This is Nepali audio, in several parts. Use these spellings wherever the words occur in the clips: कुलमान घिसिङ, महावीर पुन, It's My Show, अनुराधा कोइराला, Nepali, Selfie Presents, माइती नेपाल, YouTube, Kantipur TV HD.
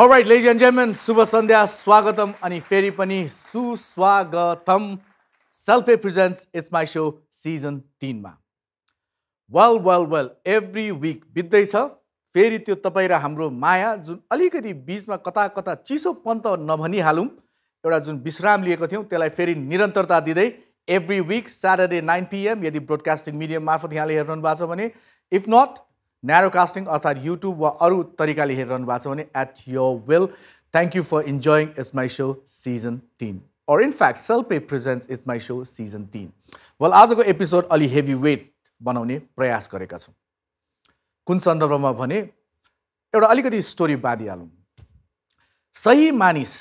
Alright, ladies and gentlemen, Subha Sandhya, Swagatam, Ani Feri Pani, Suswagatam. Selfie Presents, It's My Show, Season 3 ma. Well, well, well, every week, बित्दै छ फेरि त्यो तपाई र हाम्रो माया जुन अलिकति बीचमा कता कता चिसो पन्त नभनिहालौं एउटा जुन विश्राम लिएको थियौं त्यसलाई फेरि निरन्तरता दिदै every week Saturday 9 PM यदि ब्रोडकास्टिङ मिडियम मार्फत यहाँले हेर्नु भएको छ भने if not narrowcasting अर्थात YouTube वा अरु तरिकाले हेर्नु भएको छ भने at your will. Thank you for enjoying It's My Show Season 3. Or in fact, Selfie Presents It's My Show Season 3. Well, आजको एपिसोड अलि हेभीवेट बनाउने प्रयास गरेका छौं। कुन सन्दर्भमा भने एउटा अलिकति स्टोरी बादिहालौं। सही मानिस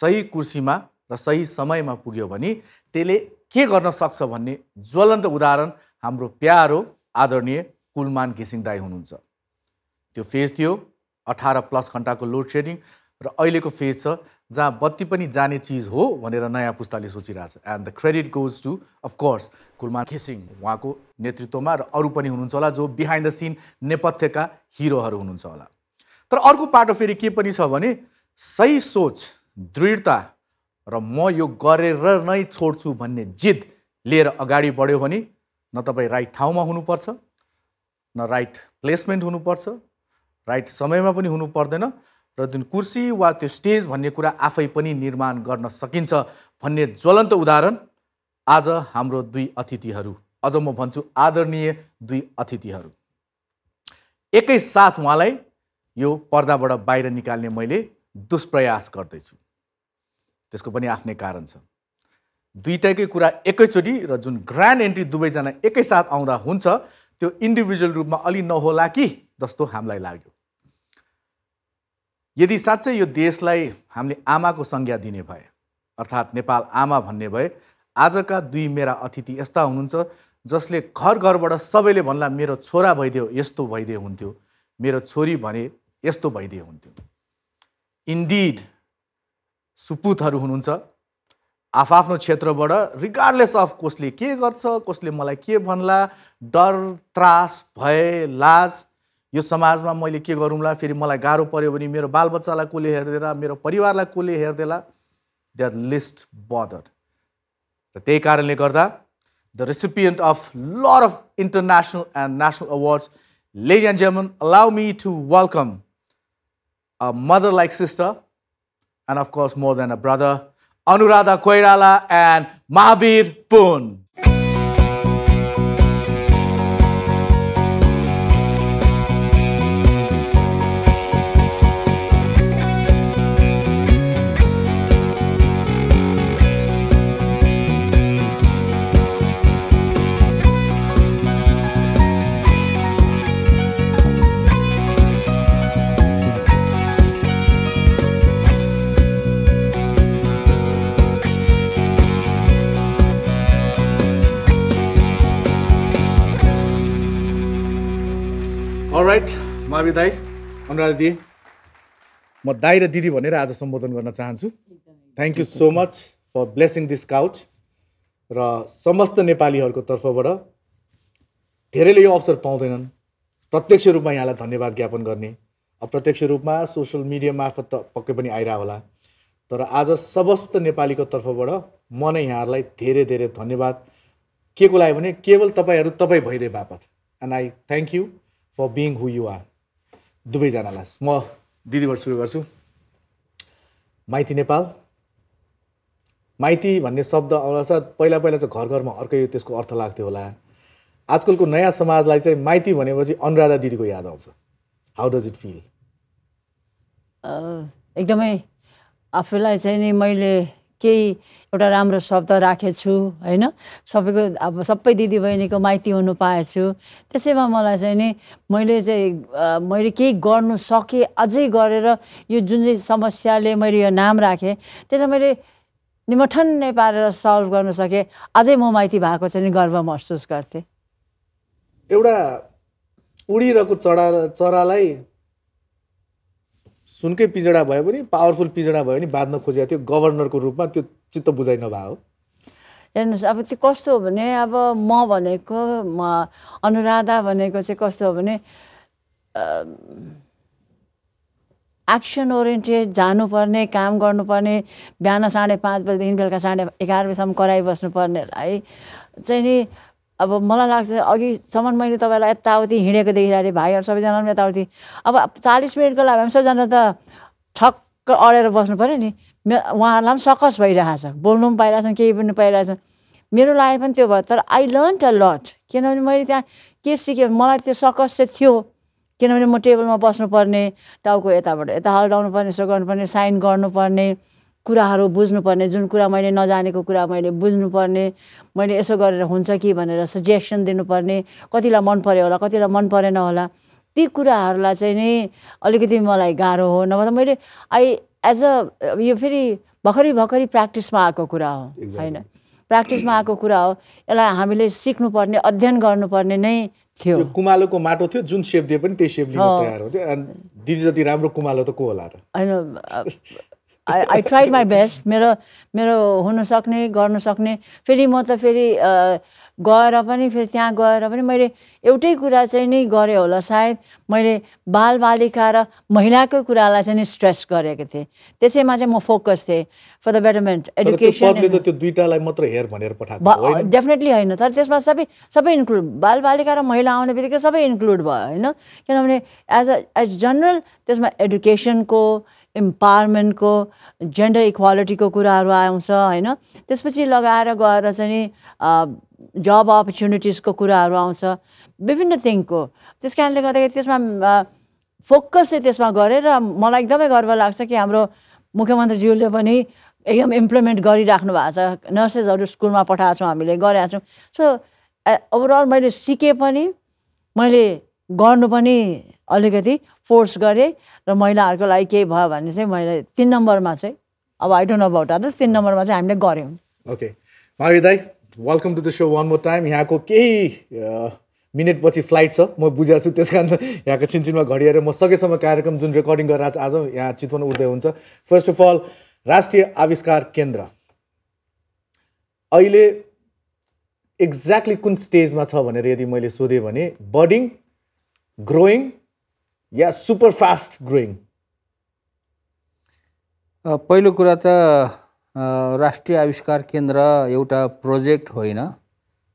सही कुर्सीमा र सही समयमा पुग्यो भने त्यसले के गर्न सक्छ भन्ने ज्वलन्त उदाहरण हाम्रो प्यारो आदरणीय कुलमान घिसिङ दाइ हुनुहुन्छ। त्यो फेज थियो 18+ घण्टाको लोड सेडिङ र अहिलेको फेज छ जहाँ बत्ती पनि जाने चीज हो भनेर नयाँ पुस्ताले सोचिरहेछ। And the credit goes to of course कुलमान घिसिङ उहाँको नेतृत्वमा र अरु पनि हुनुहुन्छ होला जो बिहाइन्ड द सीन नेपथ्यका हिरोहरू हुनुहुन्छ होला। तर अर्को पाटो फेरि के पनि छ भने सही सोच, दृढता र म यो गरेर नै छोड्छु भन्ने जिद लिएर अगाडि बढ्यो भने न तपाई राइट ठाउँमा हुनुपर्छ, न राइट प्लेसमेन्ट हुनुपर्छ, राइट समयमा पनि हुनु पर्दैन र जुन कुर्सी वा त्यो स्टेज भन्ने कुरा आफै पनि निर्माण गर्न सकिन्छ भन्ने ज्वलन्त उदाहरण आज हाम्रो दुई अतिथिहरू, अझ म भन्छु आदरणीय दुई अतिथिहरू, एकै साथ उहाँलाई यो पर्दाबाट बाहिर निकाल्ने मैले दुष्प्रयास गर्दैछु। त्यसको पनि आफ्नै कारण छ। दुईटैकै कुरा एकैचोटी र जुन ग्रान्ड एन्ट्री दुवैजना एकै साथ आउँदा हुन्छ त्यो इन्डिभिजुअल रूपमा अलि नहोला कि जस्तो हामीलाई लाग्यो। यदि साँच्चै यो देशलाई हामीले आमाको संज्ञा दिने भए, अर्थात् नेपाल आमा भन्ने भए, आजका दुई मेरा अतिथि यस्ता हुनुहुन्छ जसले घर घरबाट सबैले भन्ला मेरो छोरा भइदियो यस्तो भइदिए हुन्थ्यो, मेरो छोरी भने यस्तो भइदिए हुन्थ्यो। इन्डिड सुपुतहरू हुनुहुन्छ आफआफ्नो क्षेत्रबाट रिगार्डलेस अफ कसले के गर्छ, कसले मलाई के भन्ला, डर, त्रास, भय, लाज, यो समाजमा मैले के गरौँला, फेरि मलाई गाह्रो पर्यो भने मेरो बालबच्चालाई कसले हेर्देला, मेरो परिवारलाई कसले हेर्देला, दे आर लिस्ट बदर्ड। र त्यही कारणले गर्दा the recipient of lot of international and national awards, ladies and gentlemen, allow me to welcome a mother like sister and of course more than a brother, अनुराधा कोइराला and महावीर पुन। Mahavir दाई, अनुराधा दिदी, म दाई र दिदी भनेर आज सम्बोधन गर्न चाहन्छु। Thank you so much for blessing this couch र समस्त नेपालीहरूको तर्फबाट धेरैले यो अवसर पाउँदैनन्। प्रत्यक्ष रूपमा यहाँलाई धन्यवाद ज्ञापन गर्ने, अप्रत्यक्ष रूपमा सोसल मिडिया मार्फत त पक्कै पनि आइरह होला, तर आज समस्त नेपालीको तर्फबाट म नै यहाँहरूलाई धेरै धेरै धन्यवाद के को लागि भने केवल तपाईँहरू तपाईँ भइदिए बापत। And I thank you for being who you are. दुवैजनालाई म दिदीबाट सुरु गर्छु। माइती नेपाल, माइती भन्ने शब्द अनुसार पहिला पहिला चाहिँ घर घरमा अर्कै त्यसको अर्थ लाग्थ्यो होला। आजकलको नयाँ समाजलाई चाहिँ माइती भनेपछि अनुराधा दिदीको याद आउँछ। How does it feel? एकदमै आफूलाई चाहिँ नि मैले केही एउटा राम्रो शब्द राखेछु हैन, सबैको अब सबै दिदीबहिनीको माइती हुनु पाएछु, त्यसैमा मलाई चाहिँ नि मैले केही गर्नु सके अझै गरेर यो जुन चाहिँ समस्याले मैले यो नाम राखेँ त्यसलाई मैले निमठन्नै पारेर सल्भ गर्न सकेँ, अझै म माइती भएको चाहिँ नि गर्व महसुस गर्थेँ। एउटा उडिरहेको चरालाई सुनकै पिजडा भयो भने, पावरफुल पिजडा भयो भने बाँध्न खोजेको थियो गभर्नरको रूपमा, त्यो चित्त बुझाइ नभएको। हेर्नुहोस् अब त्यो कस्तो हो भने अब म अनुराधा भनेको चाहिँ कस्तो हो भने एक्सन ओरिएन्टेड जानुपर्ने काम गर्नुपर्ने बिहान 5:30 बजेदेखि बेलुका 11:30 बजेसम्म गराइबस्नुपर्नेलाई चाहिँ नि अब मलाई लाग्छ अघिसम्म मैले तपाईलाई यताउति हिँडेको देखिरहेको थिएँ, भाइहरु सबैजनाले यताउति। अब 40 मिनेटको लागि हामी सबैजना त ठक्क अडेर बस्नु पर्यो नि, उहाँहरुलाई पनि सकस भइरहेछ, बोल्नु पनि पाइरहेछन्, केही पनि पाइरहेछन्। मेरो लागि पनि त्यो भयो, तर आई लर्न्ड अ लट। किनभने मैले त्यहाँ के सिकेँ, मलाई त्यो सकस चाहिँ थियो, किनभने म टेबलमा बस्नुपर्ने, टाउको यताबाट यता हल्लाउनुपर्ने, यसो गर्नुपर्ने, साइन गर्नुपर्ने, कुराहरू बुझ्नुपर्ने, जुन कुरा मैले नजानेको कुरा मैले बुझ्नुपर्ने, मैले यसो गरेर हुन्छ कि भनेर सजेसन दिनुपर्ने, कतिलाई मन पर्यो होला कतिलाई मन परेन होला, ती कुराहरूलाई चाहिँ नि अलिकति मलाई गाह्रो हो। नभए मैले एज अ यो फेरि भर्खरै प्र्याक्टिसमा आएको कुरा हो, होइन, प्र्याक्टिसमा आएको कुरा हो, यसलाई हामीले सिक्नुपर्ने अध्ययन गर्नुपर्ने नै थियो। कुमालोको माटो थियो, जुन सेप दिए पनि त्यही सेप लिन तयार हुन्थ्यो। दिदी जति राम्रो कुमालो त को होला र, हैन। आई ट्राइड माई बेस्ट, मेरो मेरो हुन सक्ने गर्न सक्ने। फेरि म त फेरि गएर पनि मैले एउटै कुरा चाहिँ नि गरेँ होला सायद, मैले बालबालिका र महिलाको कुरालाई चाहिँ नि स्ट्रेस गरेको थिएँ, त्यसैमा चाहिँ म फोकस थिएँ फर द बेटरमेन्ट एजुकेसन। त्यो दुईटालाई मात्र हेर भनेर पठाएको होइन, डेफिनेटली होइन, तर त्यसमा सबै इन्क्लुड, बालबालिका र महिला आउने बित्तिकै सबै इन्क्लुड भयो, होइन। किनभने एज जनरल त्यसमा एडुकेसनको, इम्पावरमेन्टको, जेन्डर इक्वालिटीको कुराहरू आउँछ, होइन। त्यसपछि लगाएर गएर चाहिँ नि जब अपर्च्युनिटिजको कुराहरू आउँछ, विभिन्न थिङको। त्यस कारणले गर्दाखेरि त्यसमा फोकस चाहिँ त्यसमा गरेँ र मलाई एकदमै गर्व लाग्छ कि हाम्रो मुख्यमन्त्रीज्यूले पनि एकदम इम्प्लिमेन्ट गरिराख्नु भएको छ। नर्सेसहरू स्कुलमा पठाएछौँ, हामीले गरेका छौँ। सो ओभरअल मैले सिकेँ पनि, मैले गर्नु पनि अलिकति फोर्स गरेँ, र महिलाहरूको लागि केही भयो भने चाहिँ मैले 3 नम्बरमा चाहिँ, अब I don't know about others, 3 नम्बरमा चाहिँ हामीले गऱ्यौँ। ओके महावीर दाई, welcome to the show one more time. यहाँको केही मिनेटपछि फ्लाइट छ, म बुझेको छु, त्यस कारण यहाँको छिनछिनमा घडिएर म सकेसम्म कार्यक्रम जुन रेकर्डिङ गरेर आज यहाँ चितवन उड्दै हुन्छ। फर्स्ट अफ अल, राष्ट्रिय आविष्कार केन्द्र अहिले एक्ज्याक्टली कुन स्टेजमा छ भनेर यदि मैले सोधेँ भने, बडिङ, ग्रोइङ या सुपर फास्ट ग्रोइङ? पहिलो कुरा त राष्ट्रिय आविष्कार केन्द्र एउटा प्रोजेक्ट होइन,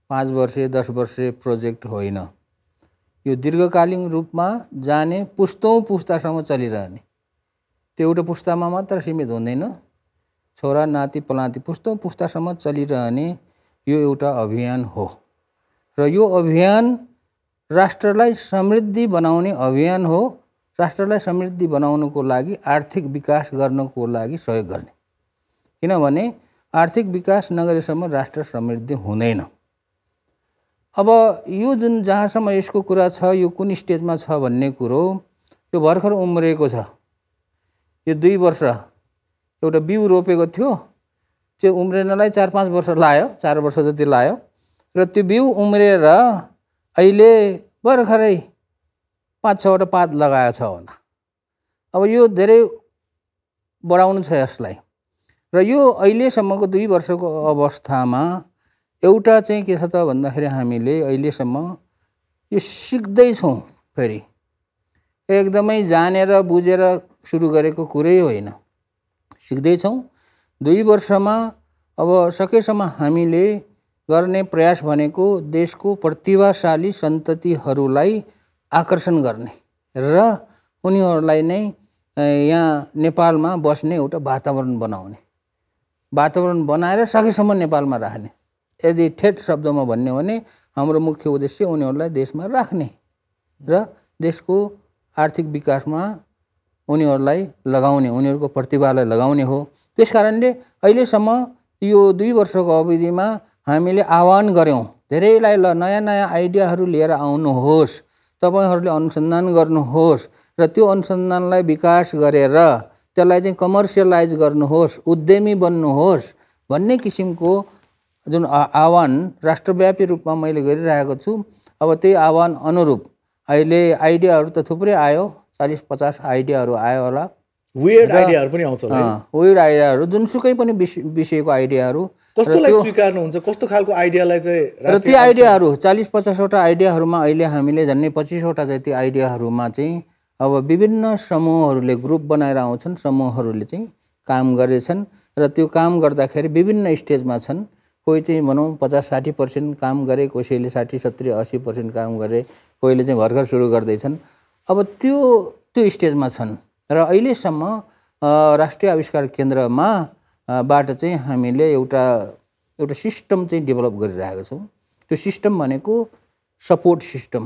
5 वर्षे 10 वर्षे प्रोजेक्ट होइन, यो दीर्घकालीन रूपमा जाने पुस्तौँ पुस्तासम्म चलिरहने। त्यो एउटा पुस्तामा मात्र सीमित हुँदैन, छोरा नाति पलाँती पुस्तौँ पुस्तासम्म चलिरहने यो एउटा अभियान हो, र यो अभियान राष्ट्रलाई समृद्धि बनाउने अभियान हो। राष्ट्रलाई समृद्धि बनाउनुको लागि, आर्थिक विकास गर्नको लागि सहयोग गर्ने, किनभने आर्थिक विकास नगरेसम्म राष्ट्र समृद्धि हुँदैन। अब यो जुन जहाँसम्म यसको कुरा छ, यो कुन स्टेजमा छ भन्ने कुरो, यो भर्खर उम्रेको छ। यो 2 वर्ष एउटा बिउ रोपेको थियो, त्यो उम्रेनलाई 4-5 वर्ष लाग्यो, 4 वर्ष जति लाग्यो, र त्यो बिउ उम्रेर अहिले भर्खरै 5-6वटा पात लगाएको छ होला। अब यो धेरै बढाउनु छ यसलाई, र यो अहिलेसम्मको 2 वर्षको अवस्थामा एउटा चाहिँ के छ त भन्दाखेरि, हामीले अहिलेसम्म यो सिक्दैछौँ। फेरि एकदमै जानेर बुझेर सुरु गरेको कुरै होइन, सिक्दैछौँ। 2 वर्षमा अब सकेसम्म हामीले गर्ने प्रयास भनेको देशको प्रतिभाशाली सन्ततिहरूलाई आकर्षण गर्ने र उनीहरूलाई नै यहाँ नेपालमा बस्ने एउटा वातावरण बनाउने, वातावरण बनाएर सकेसम्म नेपालमा राख्ने। यदि ठेट शब्दमा भन्ने हो भने, हाम्रो मुख्य उद्देश्य उनीहरूलाई देशमा राख्ने र देशको आर्थिक विकासमा उनीहरूलाई लगाउने, उनीहरूको प्रतिभालाई लगाउने हो। त्यस कारणले अहिलेसम्म यो 2 वर्षको अवधिमा हामीले आह्वान गऱ्यौँ धेरैलाई, ल नयाँ नयाँ आइडियाहरू लिएर आउनुहोस्, तपाईँहरूले अनुसन्धान गर्नुहोस्, र त्यो अनुसन्धानलाई विकास गरेर त्यसलाई चाहिँ कमर्सियलाइज गर्नुहोस्, उद्यमी बन्नुहोस् भन्ने किसिमको जुन आह्वान राष्ट्रव्यापी रूपमा मैले गरिरहेको छु। अब त्यही आह्वान अनुरूप अहिले आइडियाहरू त थुप्रै आयो, 40-50 आइडियाहरू आयो होला, वेड आइडियाहरू पनि आउँछ होला, वेड आइडियाहरू, जुनसुकै पनि विषयको आइडियाहरू। कस्तोलाई स्वीकार्नुहुन्छ, कस्तो खालको आइडियालाई चाहिँ? ती आइडियाहरू 40-50 वटा आइडियाहरूमा अहिले हामीले झन्डै 25 वटा जति आइडियाहरूमा चाहिँ अब विभिन्न समूहहरूले ग्रुप बनाएर आउँछन्, समूहहरूले चाहिँ काम गरेछन् र त्यो काम गर्दाखेरि विभिन्न स्टेजमा छन्। कोही चाहिँ भनौं 50-60% काम गरे, कसैले 60-70-80% काम गरे, कोहीले चाहिँ भर्खर सुरु गर्दै छन्। अब त्यो स्टेजमा छन् र अहिलेसम्म राष्ट्रिय आविष्कार केन्द्रमा बाट चाहिँ हामीले एउटा सिस्टम चाहिँ डेभलप गरिरहेका छौं। त्यो सिस्टम भनेको सपोर्ट सिस्टम,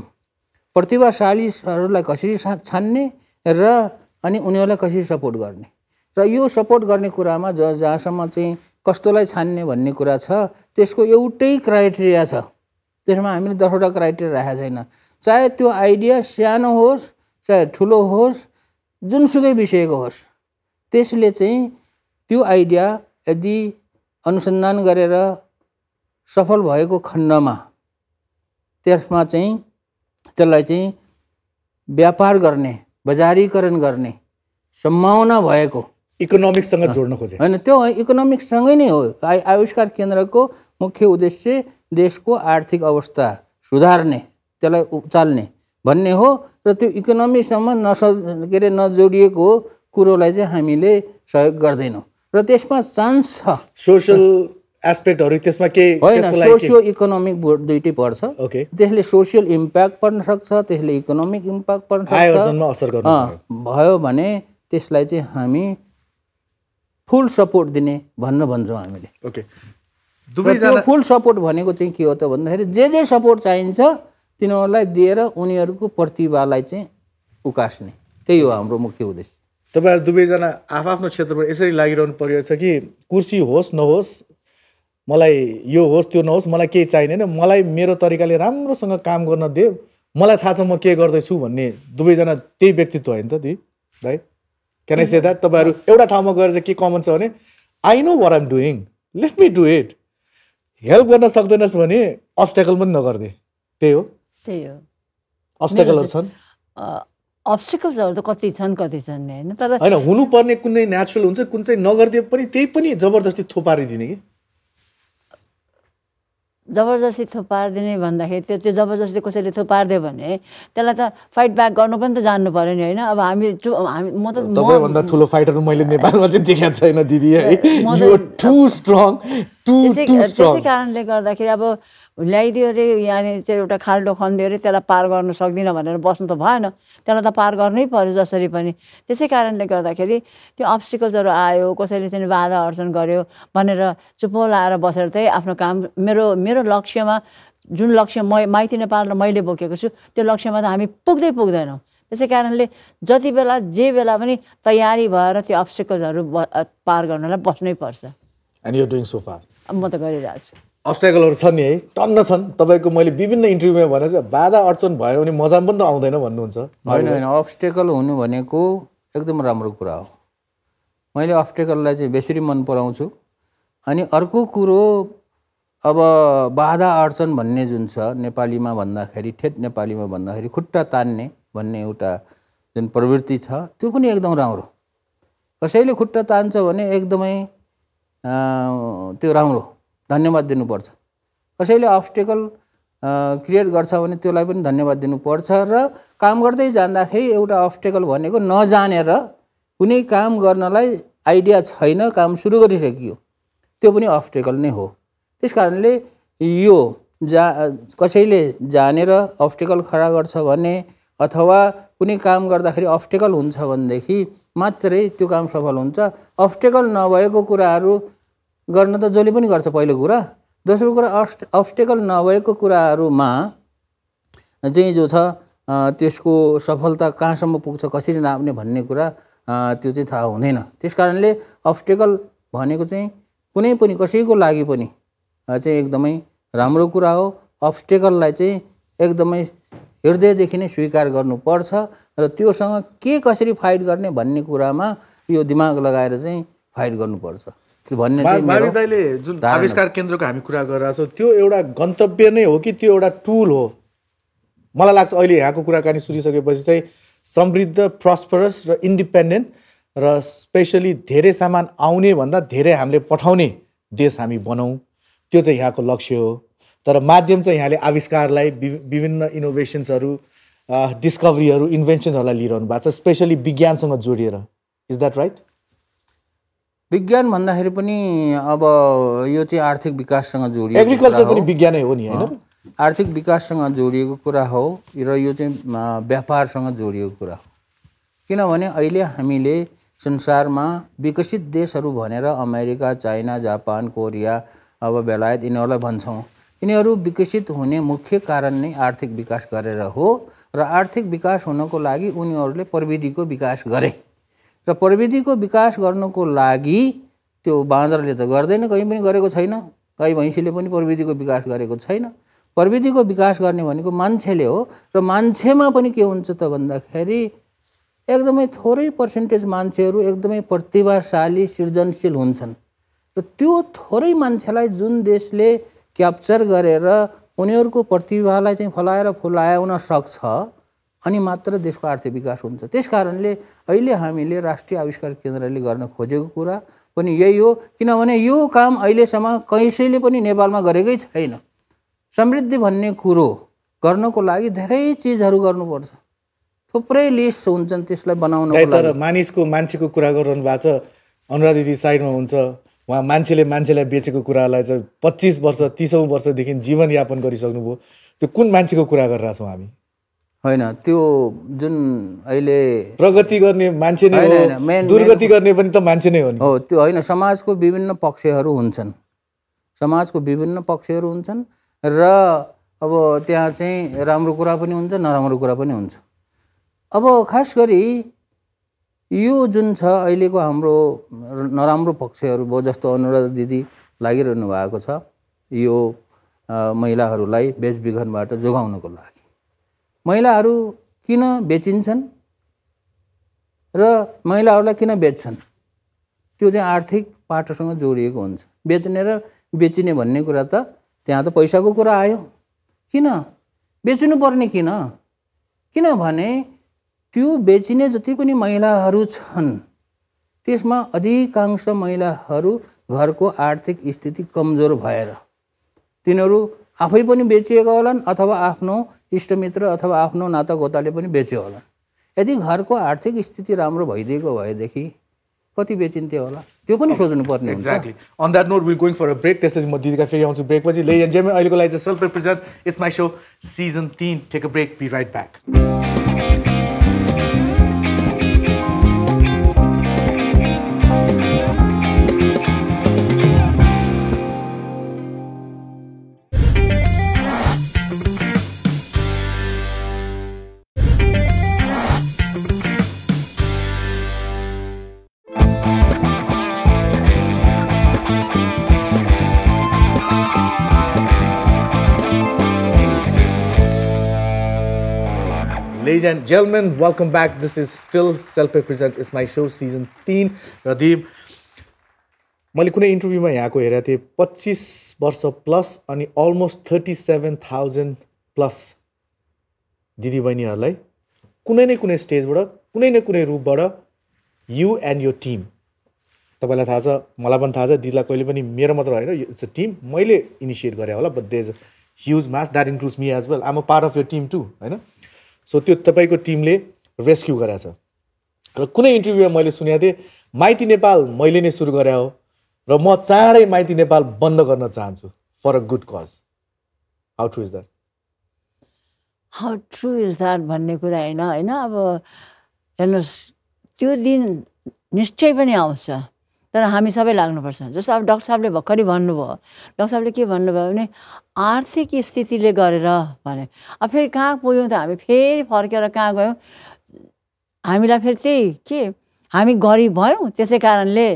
प्रतिभाशालीहरूलाई कसरी छान्ने र अनि उनीहरूलाई कसरी सपोर्ट गर्ने र यो सपोर्ट गर्ने कुरामा जहाँसम्म चाहिँ कस्तोलाई छान्ने भन्ने कुरा छ त्यसको एउटै क्राइटेरिया छ। त्यसमा हामीले 10 वटा क्राइटेरिया राखेका छैन। चाहे त्यो आइडिया सानो होस् चाहे ठुलो होस्, जुनसुकै विषयको होस्, त्यसले चाहिँ त्यो आइडिया यदि अनुसन्धान गरेर सफल भएको खण्डमा त्यसमा चाहिँ त्यसलाई चाहिँ व्यापार गर्ने, बजारीकरण गर्ने सम्भावना भएको इकोनोमिक्ससँग जोड्न खोजे हैन, त्यो इकोनोमिक्ससँगै नै हो। आविष्कार केन्द्रको मुख्य उद्देश्य देशको आर्थिक अवस्था सुधार्ने, त्यसलाई उचाल्ने भन्ने हो र त्यो इकोनोमिक्ससँग नजोडिएको कुरोलाई चाहिँ हामीले सहयोग गर्दैनौं र त्यसमा चान्स छ। सोशल एस्पेक्टहरु त्यसमा के त्यसको लागि सोशियो इकोनोमिक दुईटै पर्छ। त्यसले सोशल इम्प्याक्ट पर्न सक्छ, त्यसले इकोनोमिक इम्प्याक्ट पर्न सक्छ। आयोजनमा असर गर्नु भयो भने त्यसलाई चाहिँ हामी फुल सपोर्ट दिने भन्छौं हामीले। दुवैजना फुल सपोर्ट भनेको चाहिँ के हो त भन्दाखेरि जे सपोर्ट चाहिन्छ तिनीहरूलाई दिएर उनीहरुको प्रतिभालाई चाहिँ उकास्ने, त्यही हो हाम्रो मुख्य उद्देश्य। तपाईहरु दुवैजना आफ्नो क्षेत्रमा यसरी लागिरहनु पर्यो कि कुर्सी होस् नहोस्, मलाई यो होस् त्यो नहोस्, मलाई केही चाहिदैन, मलाई मेरो तरिकाले राम्रोसँग काम गर्न दे, मलाई थाहा छ म के गर्दैछु भन्ने दुवैजना त्यही व्यक्तित्व हैन त दी दाइ। Can I say that? तपाईहरु एउटा ठाउँमा गएर चाहिँ के कमन छ भने I know what I am doing, let me do it. Help गर्न सक्दैनस् भने अब्स्टकल पनि नगर्दे, त्यही हो। अब्स्टकलहरु छन्, अब्स्टकल्सहरु त कति छन् हैन, तर हैन हुनुपर्ने कुन चाहिँ नेचुरल हुन्छ कुन चाहिँ नगर्दे पनि त्यही पनि जबरजस्ती थोपारिदिने कि जबरजस्ती थोपार्दिने भन्दाखेरि त्यो जबरजस्ती कसैले थोपार्दियो भने त्यसलाई त फाइट ब्याक गर्नु पनि त जान्नु पर्यो नि हैन। अब हामी म त तपाईभन्दा ठुलो फाइटर मैले नेपालमा चाहिँ देखेको छैन दिदी है, you are too strong too strong. त्यसै कारणले गर्दाखेरि अब ल्याइदियो रे यानी चाहिँ एउटा खाल्डो खन्दियो रे, त्यसलाई पार गर्न सक्दिन भनेर बस्नु त भएन, त्यसलाई त पार गर्नै पर्यो जसरी पनि। त्यसै कारणले गर्दाखेरि त्यो अब्स्टकल्सहरु आयो, कसैले चाहिँ बाधा अर्जन गर्यो भनेर चुप लाएर बसेर चाहिँ आफ्नो काम मेरो लक्ष्यमा, जुन लक्ष्य माइती नेपाल र मैले बोकेको छु त्यो लक्ष्यमा त हामी पुग्दैनौँ। त्यसै कारणले जति बेला जे बेला पनि तयारी भएर त्यो अब्स्टकल्सहरु पार गर्नलाई बस्नै पर्छ। And you are doing so far. म त गरिरहेको छु। अब्स्टकलहरु छन् नि है, टन्न छन्। तपाईको मैले विभिन्न इन्टरभ्यूमा भने चाहिँ बाधा अडचन भयो भने मजा पनि त आउँदैन भन्नुहुन्छ। हैन, अब्स्टकल हुनु भनेको एकदम राम्रो कुरा हो। मैले अब्स्टकललाई चाहिँ बेसरी मन पराउँछु। अनि अर्को कुरो अब बाधा अडचन भन्ने जुन छ नेपालीमा भन्दाखेरि, ठेट नेपालीमा भन्दाखेरि खुट्टा तान्ने भन्ने एउटा जुन प्रवृत्ति छ त्यो पनि एकदम राम्रो। कसैले खुट्टा तान्छ भने एकदमै त्यो राम्रो, धन्यवाद दिनुपर्छ। कसैले अब्स्टकल क्रिएट गर्छ भने त्यसलाई पनि धन्यवाद दिनुपर्छ र काम गर्दै जाँदाखेरि एउटा अब्स्टकल भनेको नजानेर कुनै काम गर्नलाई आइडिया छैन, काम सुरु गरिसकियो, त्यो पनि अब्स्टकल नै हो। त्यसकारणले यो कसैले जानेर अब्स्टकल खडा गर्छ भने अथवा कुनै काम गर्दाखेरि अब्स्टकल हुन्छ भनेदेखि मात्रै त्यो काम सफल हुन्छ। अब्स्टकल नभएको कुराहरू गर्न त जसले पनि गर्छ, पहिलो कुरा। दोस्रो कुरा, अब्स्टकल नभएको कुराहरूमा चाहिँ जो छ त्यसको सफलता कहाँसम्म पुग्छ, कसरी नाप्ने भन्ने कुरा त्यो चाहिँ थाहा हुँदैन। त्यसकारणले अब्स्टकल भनेको चाहिँ कुनै पनि कसैको लागि पनि चाहिँ एकदमै राम्रो कुरा हो। अब्स्टकललाई चाहिँ एकदमै हृदयदेखि नै स्वीकार गर्नुपर्छ र त्योसँग कसरी फाइट गर्ने भन्ने कुरामा यो दिमाग लगाएर चाहिँ फाइट गर्नुपर्छ भन्ने माइती दाइले जुन आविष्कार केन्द्रको हामी कुरा गरिरहेछौँ त्यो एउटा गन्तव्य नै हो कि त्यो एउटा टुल हो? मलाई लाग्छ अहिले यहाँको कुराकानी सुनिसकेपछि चाहिँ समृद्ध, प्रस्परस र इन्डिपेन्डेन्ट र स्पेसली धेरै सामान आउने भन्दा धेरै हामीले पठाउने देश हामी बनाऊँ, त्यो चाहिँ यहाँको लक्ष्य हो। तर माध्यम चाहिँ यहाँले आविष्कारलाई विभिन्न इनोभेसन्सहरू डिस्कभरीहरु इन्भेन्सनहरुलाई लिइरहनु भएको छ स्पेशली विज्ञानसँग जोडिएर इज दैट राइट विज्ञान भन्दाखेरि पनि अब यो चाहिँ आर्थिक विकाससँग जोडिएको एग्रीकल्चर पनि विज्ञानै हो नि हैन आर्थिक विकाससँग जोडिएको कुरा हो र यो चाहिँ व्यापारसँग जोडिएको कुरा हो किनभने अहिले हामीले संसारमा विकसित देशहरु भनेर अमेरिका चाइना जापान कोरिया अब बेलायत यिनीहरुलाई भन्छौं यिनीहरु विकसित हुने मुख्य कारण नै आर्थिक विकास गरेर हो र आर्थिक विकास हुनको लागि उनीहरुले प्रविधिको विकास गरे र प्रविधिको विकास गर्नको लागि त्यो बाँदरले त गर्दैन कहीं पनि गरेको छैन गाई भैंसीले पनि प्रविधिको विकास गरेको छैन प्रविधिको विकास गर्ने भनेको मान्छेले हो र मान्छेमा पनि के हुन्छ त भन्दाखेरि एकदमै थोरै पर्सेन्टेज मान्छेहरु एकदमै प्रतिभाशाली सृजनशील हुन्छन् र त्यो थोरै मान्छेलाई जुन देशले क्याप्चर गरेर उनीहरुको प्रतिभालाई चाहिँ फलाएर फुलाउन सक्छ अनि मात्र देशको आर्थिक विकास हुन्छ त्यसकारणले अहिले हामीले राष्ट्रिय आविष्कार केन्द्रले गर्न खोजेको कुरा पनि यही हो किनभने यो काम अहिलेसम्म कसैले पनि नेपालमा गरेकै छैन समृद्धि भन्ने कुरो गर्नको लागि धेरै चीजहरु गर्नुपर्छ थुप्रै लिस्ट हुन्छन् त्यसलाई बनाउनको लागि तर मानिसको मान्छेको कुरा गरिरहनु भएको छ अनुराधा दिदी साइडमा हुन्छ वहाँ मान्छेले मान्छेलाई बेचेको कुरालाई चाहिँ 25 वर्ष 30औं वर्षदेखि जीवनयापन गरिसक्नुभयो त्यो कुन मान्छेको कुरा गरिरा छौं हामी हैन त्यो जुन अहिले प्रगति गर्ने मान्छे नै हो दुर्गति गर्ने पनि त मान्छे नै हो नि हो त्यो हैन समाजको विभिन्न पक्षहरु हुन्छन् समाजको विभिन्न पक्षहरु हुन्छन् र अब त्यहाँ चाहिँ राम्रो कुरा पनि हुन्छ नराम्रो कुरा पनि हुन्छ अब खास गरी यो जुन छ अहिलेको हाम्रो नराम्रो पक्षहरु भयो जस्तो अनुराधा दिदी लागिरहनु भएको छ यो महिलाहरुलाई बेचबिखनबाट जोगाउनको लागि महिलाहरु किन बेचिन्छन् र महिलाहरुलाई किन बेच्छन् त्यो चाहिँ आर्थिक पाटोसँग जोडिएको हुन्छ बेच्ने र बेचिने भन्ने कुरा त त्यहाँ त पैसाको कुरा आयो किन बेच्नु पर्ने किन किनभने त्यो बेचिने जति पनि महिलाहरु छन् त्यसमा अधिकांश महिलाहरु घरको आर्थिक स्थिति कमजोर भएर तिनीहरु आफै पनि बेचिएको होलान् अथवा आफ्नो इष्टमित्र अथवा आफ्नो नातागोताले पनि बेच्यो होला यदि घरको आर्थिक स्थिति राम्रो भइदिएको भएदेखि कति बेचिन्थे होला त्यो पनि सोच्नु पर्ने हुन्छ exactly on that note we going for a break त्यसपछि म दिदीका फेरि आउँछु ब्रेक पछि लेजेन्ड जेम अहिलेको लागि self presents it's my show season 3 take a break be right back Ladies and gentlemen, welcome back. This is still Selfie Presents. It's my show, season 3. Radib, मैले कुनै इन्टरभ्यूमा यहाँको हेरेको थिएँ 25 वर्ष प्लस अनि अलमोस्ट 37,000 प्लस दिदीबहिनीहरुलाई कुनै न कुनै स्टेजबाट कुनै न कुनै रूपबाट यु एन्ड योर टिम तपाईलाई थाहा छ मलाई पनि थाहा छ दिदीलाई कहिले पनि मेरो मात्र होइन इट्स अ टिम मैले इनिशिएट गरे होला but there is a huge mass that includes me as well I am a part of your team to हैन सो त्यो तपाईको टिमले रेस्क्यु गरेछ र कुनै इन्टरभ्यूमा मैले सुनेको थिए माइती नेपाल मैले नै सुरु गरे हो र म चाँडै माइती नेपाल बन्द गर्न चाहन्छु for a good cause how true is that भन्ने कुरा हैन हैन अब हेर्नुस् त्यो दिन निश्चय पनि आउँछ तर हामी सबै लाग्नुपर्छ जस्तो अब डाक्टर साहबले भर्खरै भन्नुभयो डाक्टर साहबले के भन्नुभयो भने आर्थिक स्थितिले गरेर भने अब फेरि कहाँ पुग्यौँ त हामी फेरि फर्केर कहाँ गयौँ हामीलाई फेरि त्यही के हामी गरिब भयौँ त्यसै कारणले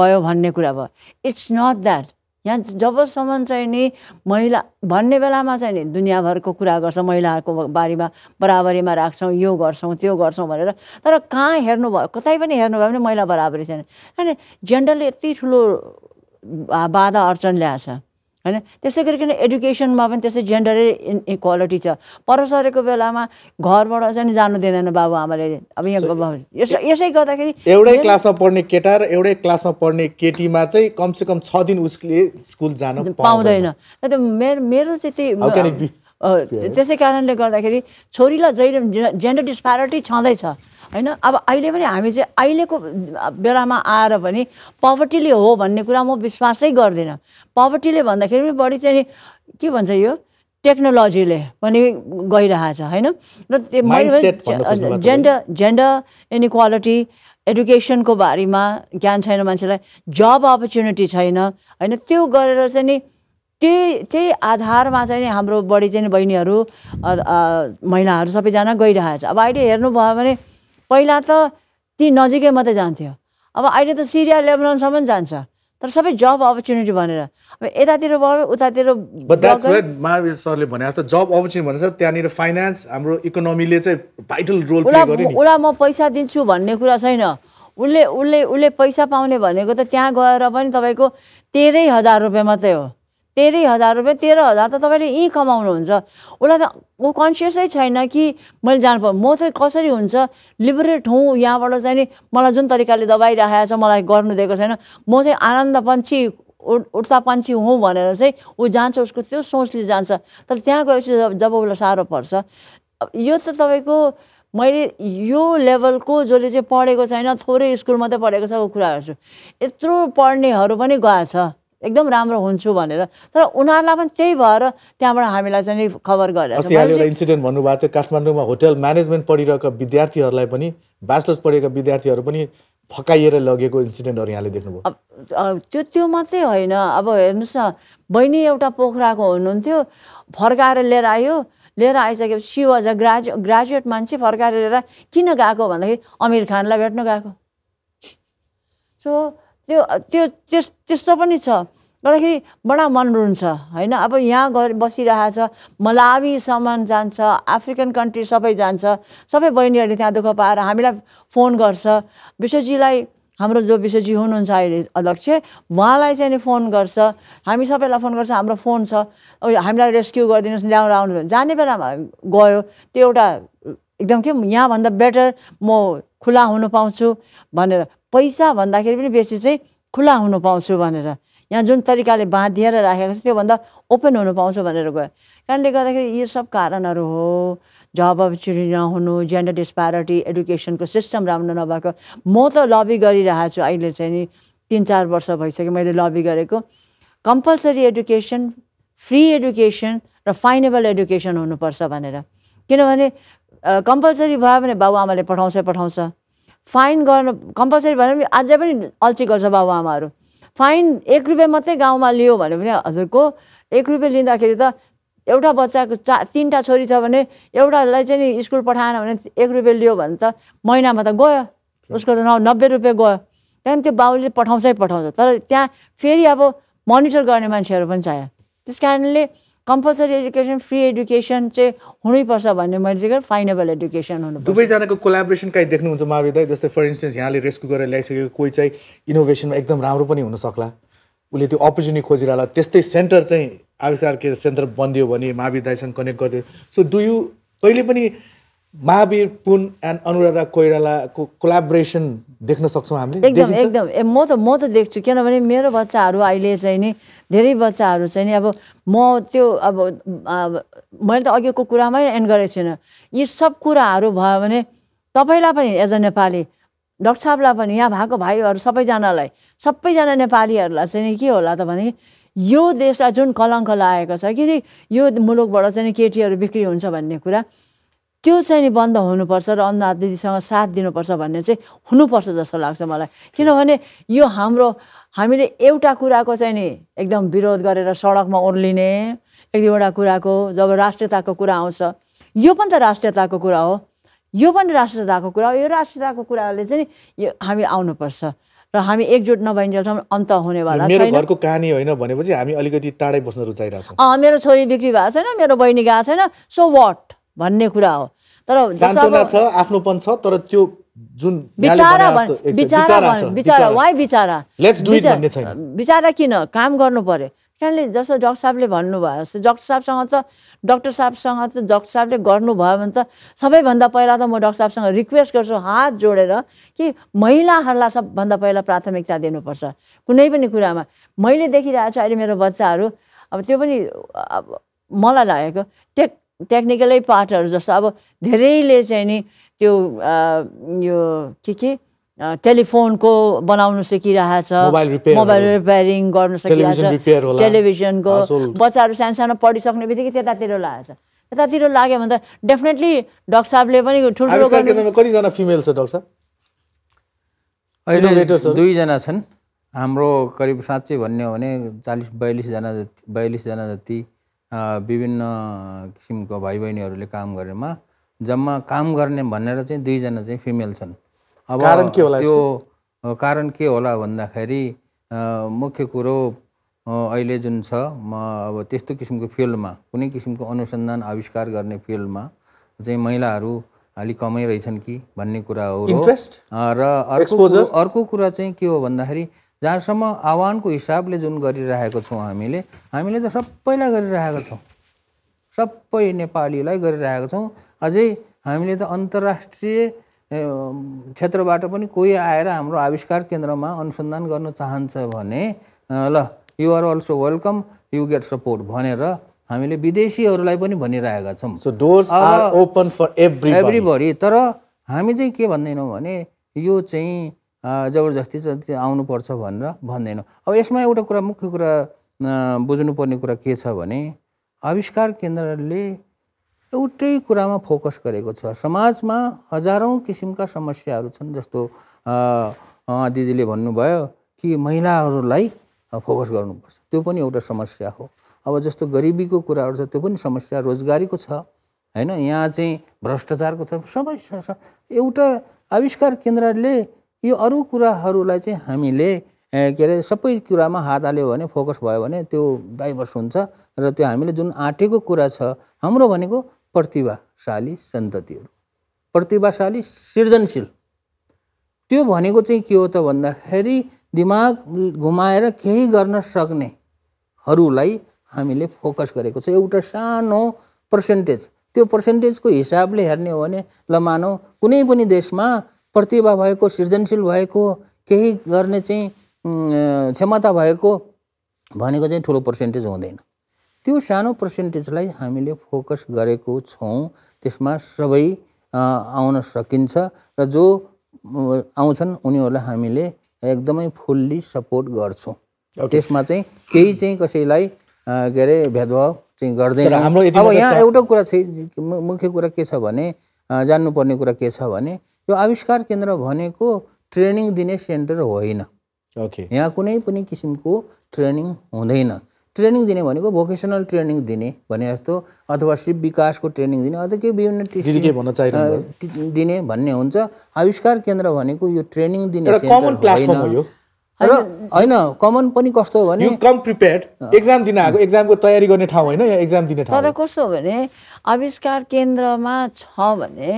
गयो भन्ने कुरा भयो इट्स नट द्याट यहाँ जबसम्म चाहिँ नि महिला भन्ने बेलामा चाहिँ नि दुनियाँभरको कुरा गर्छ महिलाहरूको बारेमा बराबरीमा राख्छौँ यो गर्छौँ त्यो गर्छौँ भनेर तर कहाँ हेर्नुभयो कतै पनि हेर्नुभयो भने महिला बराबरी छैन हैन जेन्डरले यति ठुलो बाधा अर्चन ल्याएछ हैन त्यसै गरिकन एजुकेसनमा पनि त्यसै जेन्डर इक्वालिटी छ पर सरेको बेलामा घरबाट चाहिँ जानु दिँदैन बाबु आमाले अब यहाँ यसै गर्दाखेरि एउटै क्लासमा पढ्ने केटा र एउटै क्लासमा पढ्ने केटीमा चाहिँ कम से कम 6 दिन उसले स्कुल जान पाउँदैन त्यो मेरो चाहिँ त्यही त्यसै कारणले गर्दाखेरि छोरीलाई जहिले जेन्डर डिस्प्यारिटी छँदै छ हैन। अब अहिले पनि हामी चाहिँ अहिलेको बेलामा आएर पनि पोभर्टीले हो भन्ने कुरा म विश्वासै गर्दिनँ। पोभर्टीले भन्दाखेरि पनि बढी चाहिँ के भन्छ यो टेक्नोलोजीले पनि गइरहेछ हैन। र जेन्डर इनइक्वालिटी एजुकेसनको बारेमा ज्ञान छैन मान्छेलाई, जब अपर्च्युनिटी छैन हैन। त्यो गरेर चाहिँ नि त्यही आधारमा चाहिँ हाम्रो बढी चाहिँ बहिनीहरू महिलाहरू सबैजना गइरहेछ। अब अहिले हेर्नुभयो भने पहिला त ती नजिकै मात्रै जान्थ्यो, अब अहिले त सिरिया लेबननसम्म जान्छ, तर सबै जब अपर्च्युनिटी भनेर। अब यतातिर भयो उतातिर महावीर सरले भने जस्तो जब अपर्च्युनिटी भनेछ त्यहाँनिर फाइनान्स हाम्रो इकोनोमीले चाहिँ भाइटल रोल प्ले गर्यो नि। उला म पैसा दिन्छु भन्ने कुरा छैन, उसले उसले उसले पैसा पाउने भनेको त त्यहाँ गएर पनि तपाईँको 13,000 रुपियाँ मात्रै हो। 13,000 रुपियाँ 13,000 त तपाईँले यहीँ कमाउनुहुन्छ। उसलाई त ऊ कन्सियसै छैन कि मैले जानु पर्यो, म चाहिँ कसरी हुन्छ लिबरेट हुँ यहाँबाट चाहिँ नि, मलाई जुन तरिकाले दबाइरहेको छ मलाई गर्नु दिएको छैन, म चाहिँ आनन्द पन्छी उठ्ता पन्छी हुँ भनेर चाहिँ ऊ जान्छ, उसको त्यो सोचले जान्छ। तर त्यहाँ गएपछि जब उसलाई साह्रो पर्छ। यो त तपाईँको मैले यो लेभलको जसले चाहिँ पढेको छैन, थोरै स्कुल मात्रै पढेको छ, ऊ कुराहरू छु यत्रो पढ्नेहरू पनि गएछ एकदम राम्रो हुन्छु भनेर, तर उनीहरूलाई पनि त्यही भएर त्यहाँबाट हामीलाई चाहिँ खबर गरेको छ। त्यहाँ एउटा इन्सिडेन्ट भन्नुभएको थियो काठमाडौँमा होटल म्यानेजमेन्ट पढिरहेका विद्यार्थीहरूलाई पनि ब्याचलर्स पढेका विद्यार्थीहरू पनि फकाइएर लगेको इन्सिडेन्टहरू यहाँले देख्नुभयो। अब त्यो मात्रै होइन, अब हेर्नुहोस् न बहिनी एउटा पोखराको हुनुहुन्थ्यो, फर्काएर लिएर आयो, लिएर आइसकेपछि सी वाज अ ग्रेजुएट मान्छे, फर्काएर लिएर किन गएको भन्दाखेरि आमिर खानलाई भेट्न गएको। सो त्यो त्यस्तो पनि छ गर्दाखेरि बडा मन रुन्छ हैन। अब यहाँ गएर बसिरहेछ, मलावीसम्म जान्छ, अफ्रिकन कन्ट्री सबै जान्छ, सबै बहिनीहरूले त्यहाँ दुःख पाएर हामीलाई फोन गर्छ। विश्वजीलाई हाम्रो जो विश्वजी हुनुहुन्छ अहिले अध्यक्ष, उहाँलाई चाहिँ नि फोन गर्छ, हामी सबैलाई फोन गर्छ, हाम्रो फोन छ, हामीलाई रेस्क्यु गरिदिनुहोस् ल्याउन आउनु। जाने बेलामा गयो, त्यो एउटा एकदम के यहाँभन्दा बेटर म खुला हुन पाउँछु भनेर, पैसा भन्दाखेरि पनि बेसी चाहिँ खुला हुन पाउँछु भनेर, यहाँ जुन तरिकाले बाँधिएर राखेको छ त्योभन्दा ओपन हुन पाउँछु भनेर गयो। कारणले गर्दाखेरि यो सब कारणहरू हो, जब अपर्च्युनिटी नहुनु, जेन्डर डिस्प्यारिटी, एडुकेसनको सिस्टम राम्रो नभएको। म त लबी गरिरहेको छु अहिले चाहिँ नि 3-4 वर्ष भइसक्यो मैले लबी गरेको, कम्पलसरी एडुकेसन, फ्री एडुकेसन र फाइनेबल एडुकेसन हुनुपर्छ भनेर। किनभने कम्पलसरी भयो भने बाबुआमाले पठाउँछ, फाइन गर्न कम्पलसरी भयो भने अझै पनि अल्छी गर्छ बाबुआमाहरू। फाइन 1 रुपियाँ मात्रै गाउँमा लियो भन्यो भने हजुरको 1 रुपियाँ लिँदाखेरि त एउटा बच्चाको 3टा छोरी छ भने एउटालाई चाहिँ नि स्कुल पठाएन भने 1 रुपियाँ लियो भने त महिनामा त गयो, उसको त 90 रुपियाँ गयो। त्यहाँदेखि त्यो बाबुले पठाउँछ, तर त्यहाँ फेरि अब मोनिटर गर्ने मान्छेहरू पनि चाहियो। त्यस कारणले कम्पलसरी एजुकेसन, फ्री एजुकेसन चाहिँ हुनैपर्छ भन्ने मैले चाहिँ फाइनेबल एजुकेसन हुनुपर्छ। दुवैजनाको कोलाबोरेसन कहीँ देख्नुहुन्छ महाविद्यालय, जस्तै फर इन्स्टेन्स यहाँले रेस्क्यु गरेर ल्याइसकेको कोही चाहिँ इनोभेसनमा एकदम राम्रो पनि हुनसक्ला, उसले त्यो अपर्च्युनिटी खोजिरहला, त्यस्तै सेन्टर चाहिँ आविष्कार के सेन्टर बनिदियो भने महाविद्यालयसँग कनेक्ट गरिदियो। सो दुई कहिले पनि महावीर पुन एन्ड अनुराधा कोइरालाको कोलाबोरेसन देख्न सक्छौँ हामीले। एकदम म त देख्छु, किनभने मेरो बच्चाहरू अहिले चाहिँ नि धेरै बच्चाहरू चाहिँ नि अब म त्यो अब मैले त अघिको कुरामै एन्ड गरेको छुइनँ। यी सब कुराहरू भयो भने तपाईँलाई पनि एज अ नेपाली, डाक्टर साहबलाई पनि, यहाँ भएको भाइहरू सबैजनालाई, सबैजना नेपालीहरूलाई चाहिँ नि के होला त भने यो देशलाई जुन कलङ्क लागेको छ कि यो मुलुकबाट चाहिँ केटीहरू बिक्री हुन्छ भन्ने कुरा, त्यो चाहिँ नि बन्द हुनुपर्छ र अन्ना दिदीसँग साथ दिनुपर्छ भन्ने चाहिँ हुनुपर्छ जस्तो लाग्छ मलाई। किनभने यो हामीले एउटा कुराको चाहिँ नि एकदम विरोध गरेर सडकमा ओर्लिने, एक दुईवटा कुराको जब राष्ट्रियताको कुरा आउँछ, यो पनि त राष्ट्रियताको कुरा हो, यो पनि राष्ट्रियताको कुरा हो, यो राष्ट्रियताको कुराले चाहिँ यो हामी आउनुपर्छ र हामी एकजुट नभइन्जेलसम्म अन्त हुनेवाला छैन। मेरो घरको कहानी होइन भनेपछि हामी अलिकति टाढै बस्न रुचाइरहेछौँ। मेरो छोरी बिक्री भएको छैन, मेरो बहिनी गएको छैन, सो वाट भन्ने कुरा हो। तर सान्तवना छ, आफ्नोपन छ, तर त्यो जुन बिचारा किन काम गर्नु पर्यो। कारणले जस्तो डाक्टर साहबले भन्नुभयो जस्तो डाक्टर साहबले गर्नुभयो भने त सबैभन्दा पहिला त म डाक्टर साहबसँग रिक्वेस्ट गर्छु हात जोडेर कि महिलाहरूलाई सबभन्दा पहिला प्राथमिकता दिनुपर्छ कुनै पनि कुरामा। मैले देखिरहेको छु अहिले मेरो बच्चाहरू, अब त्यो पनि मलाई लागेको टेक्निकलै पार्टहरु जस्तो अब धेरैले चाहिँ नि त्यो यो के टेलिफोन को बनाउन सकिरहेको छ, मोबाइल रिपेयरिङ गर्न सकिरहेको छ, टेलिभिजन को बच्चाहरु सानसानो पढिसक्ने बित्तिकै त्यतातिर लागेको छ। त्यतातिर लाग्यो भने त डेफिनेटली डाक्टर साहबले पनि ठुल्ठुलो कति जना फिमेल छ डाक्टर साहब? इनोभेटर्स दुई जना छन् हाम्रो, करिब साँच्चै भन्ने हो भने 42 जना जति विभिन्न किसिमको भाइ बहिनीहरूले काम गर्नेमा जम्मा काम गर्ने भनेर चाहिँ 2 जना चाहिँ फिमेल छन्। अब कारण के होला? त्यो कारण के होला भन्दाखेरि मुख्य कुरो अहिले जुन छ म अब त्यस्तो किसिमको फिल्डमा कुनै किसिमको अनुसन्धान आविष्कार गर्ने फिल्डमा चाहिँ महिलाहरू अलि कमै रहेछन् कि भन्ने कुरा हो। र अर्को कुरा चाहिँ के हो भन्दाखेरि जहाँसम्म आह्वानको हिसाबले जुन गरिरहेको छौं हामीले त सबैलाई गरिरहेको छौं, सबै नेपालीलाई गरिरहेको छौं। अझै हामीले त अन्तर्राष्ट्रिय क्षेत्रबाट पनि कोही आएर हाम्रो आविष्कार केन्द्रमा अनुसन्धान गर्न चाहन्छ भने ल you are also welcome, you get support भनेर हामीले विदेशीहरूलाई पनि भनिरहेका छौं। So doors are open for everybody. तर हामी चाहिँ के भन्दैनौं भने यो चाहिँ जबरजस्ती आउनुपर्छ भनेर भन्दैनौँ। अब यसमा एउटा कुरा मुख्य कुरा बुझ्नुपर्ने कुरा के छ भने आविष्कार केन्द्रले एउटै कुरामा फोकस गरेको छ। समाजमा हजारौं किसिमका समस्याहरू छन्, जस्तो दिदीले भन्नुभयो कि महिलाहरूलाई फोकस गर्नुपर्छ, त्यो पनि एउटा समस्या हो। अब जस्तो गरिबीको कुराहरू छ त्यो पनि समस्या, रोजगारीको छ हैन, यहाँ चाहिँ भ्रष्टाचारको छ, सबै छ। एउटा आविष्कार केन्द्रले यो अरु कुराहरूलाई चाहिँ हामीले के अरे सबै कुरामा हात हाल्यो भने फोकस भयो भने त्यो डाइभर्स हुन्छ र त्यो हामीले जुन आँटेको कुरा छ हाम्रो भनेको प्रतिभाशाली सन्ततिहरू, प्रतिभाशाली सृजनशील, त्यो भनेको चाहिँ के हो त भन्दाखेरि दिमाग घुमाएर केही गर्न सक्नेहरूलाई हामीले फोकस गरेको छ। एउटा सानो पर्सेन्टेज, त्यो पर्सेन्टेजको हिसाबले हेर्ने हो भने ल मानौ कुनै पनि देशमा प्रतिभा भएको, सृजनशील भएको, केही गर्ने चाहिँ क्षमता भएको भनेको चाहिँ ठुलो पर्सेन्टेज हुँदैन, त्यो सानो पर्सेन्टेजलाई हामीले फोकस गरेको छौं। त्यसमा सबै आउन सकिन्छ र जो आउँछन् उनीहरूलाई हामीले एकदमै फुल्ली सपोर्ट गर्छौं। त्यसमा चाहिँ केही चाहिँ कसैलाई के अरे भेदभाव चाहिँ गर्दैन। अब यहाँ एउटा कुरा चाहिँ मुख्य कुरा के छ भने जान्नुपर्ने कुरा के छ भने यो आविष्कार केन्द्र भनेको ट्रेनिङ दिने सेन्टर होइन। यहाँ कुनै पनि किसिमको ट्रेनिङ हुँदैन। ट्रेनिङ दिने भनेको भोकेसनल ट्रेनिङ दिने भने जस्तो अथवा शिव विकासको ट्रेनिङ दिने अथवा के विभिन्न दिने भन्ने हुन्छ। आविष्कार केन्द्र भनेको यो ट्रेनिङ दिने होइन। कमन पनि कस्तो हो भने कम प्रिपेयर्ड, एक्जाम दिन आएको, एक्जामको तयारी गर्ने ठाउँ होइन, एक्जाम दिने ठाउँ। तर कस्तो हो भने आविष्कार केन्द्रमा छ भने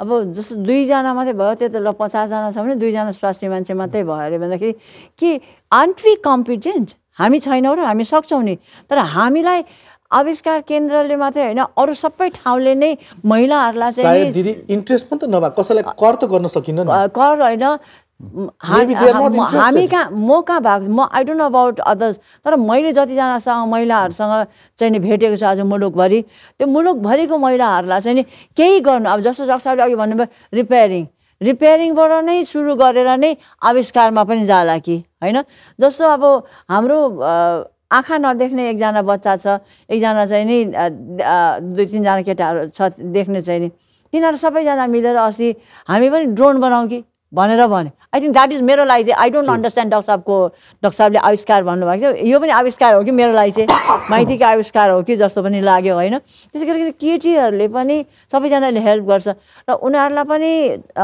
अब जस्तो 2 जना मात्रै भयो त्यो त ल 50 जना छ भने 2 जना स्वास्थ्य मान्छे मात्रै भयो अरे भन्दाखेरि के आन्ट वी कम्पिटेन्ट? हामी छैनौँ र हामी सक्छौँ नि, तर हामीलाई आविष्कार केन्द्रले मात्रै हैन अरु सबै ठाउँले नै महिलाहरुलाई चाहिँ दिदी इन्ट्रेस्ट पनि त नभए कसैलाई कर त गर्न सकिन्न नि, कर हैन हामी कहाँ म कहाँ भाग म I don't know about others. तर मैले जतिजनासँग महिलाहरूसँग चाहिँ नि भेटेको छु आज मुलुकभरि, त्यो मुलुकभरिको महिलाहरूलाई चाहिँ नि केही गर्नु, अब जस्तो डाक्टरले अघि भन्नुभयो रिपेयरिङबाट नै सुरु गरेर नै आविष्कारमा पनि जाला कि हैन। जस्तो अब हाम्रो आँखा नदेख्ने 1 जना बच्चा छ, 1 जना चाहिँ नि 2-3 जना केटाहरू छ देख्ने चाहिँ नि, तिनीहरू सबैजना मिलेर अस्ति हामी पनि ड्रोन बनाउँ कि भनेर भने आई थिङ्क द्याट इज मेरो लागि चाहिँ आई डोन्ट अन्डरस्ट्यान्ड डाक्टर साहबले आविष्कार भन्नुभएको थियो यो पनि आविष्कार हो कि मेरो लागि चाहिँ माइतीको आविष्कार हो कि जस्तो पनि लाग्यो होइन। त्यसै गरी केटीहरूले पनि सबैजनाले हेल्प गर्छ र उनीहरूलाई पनि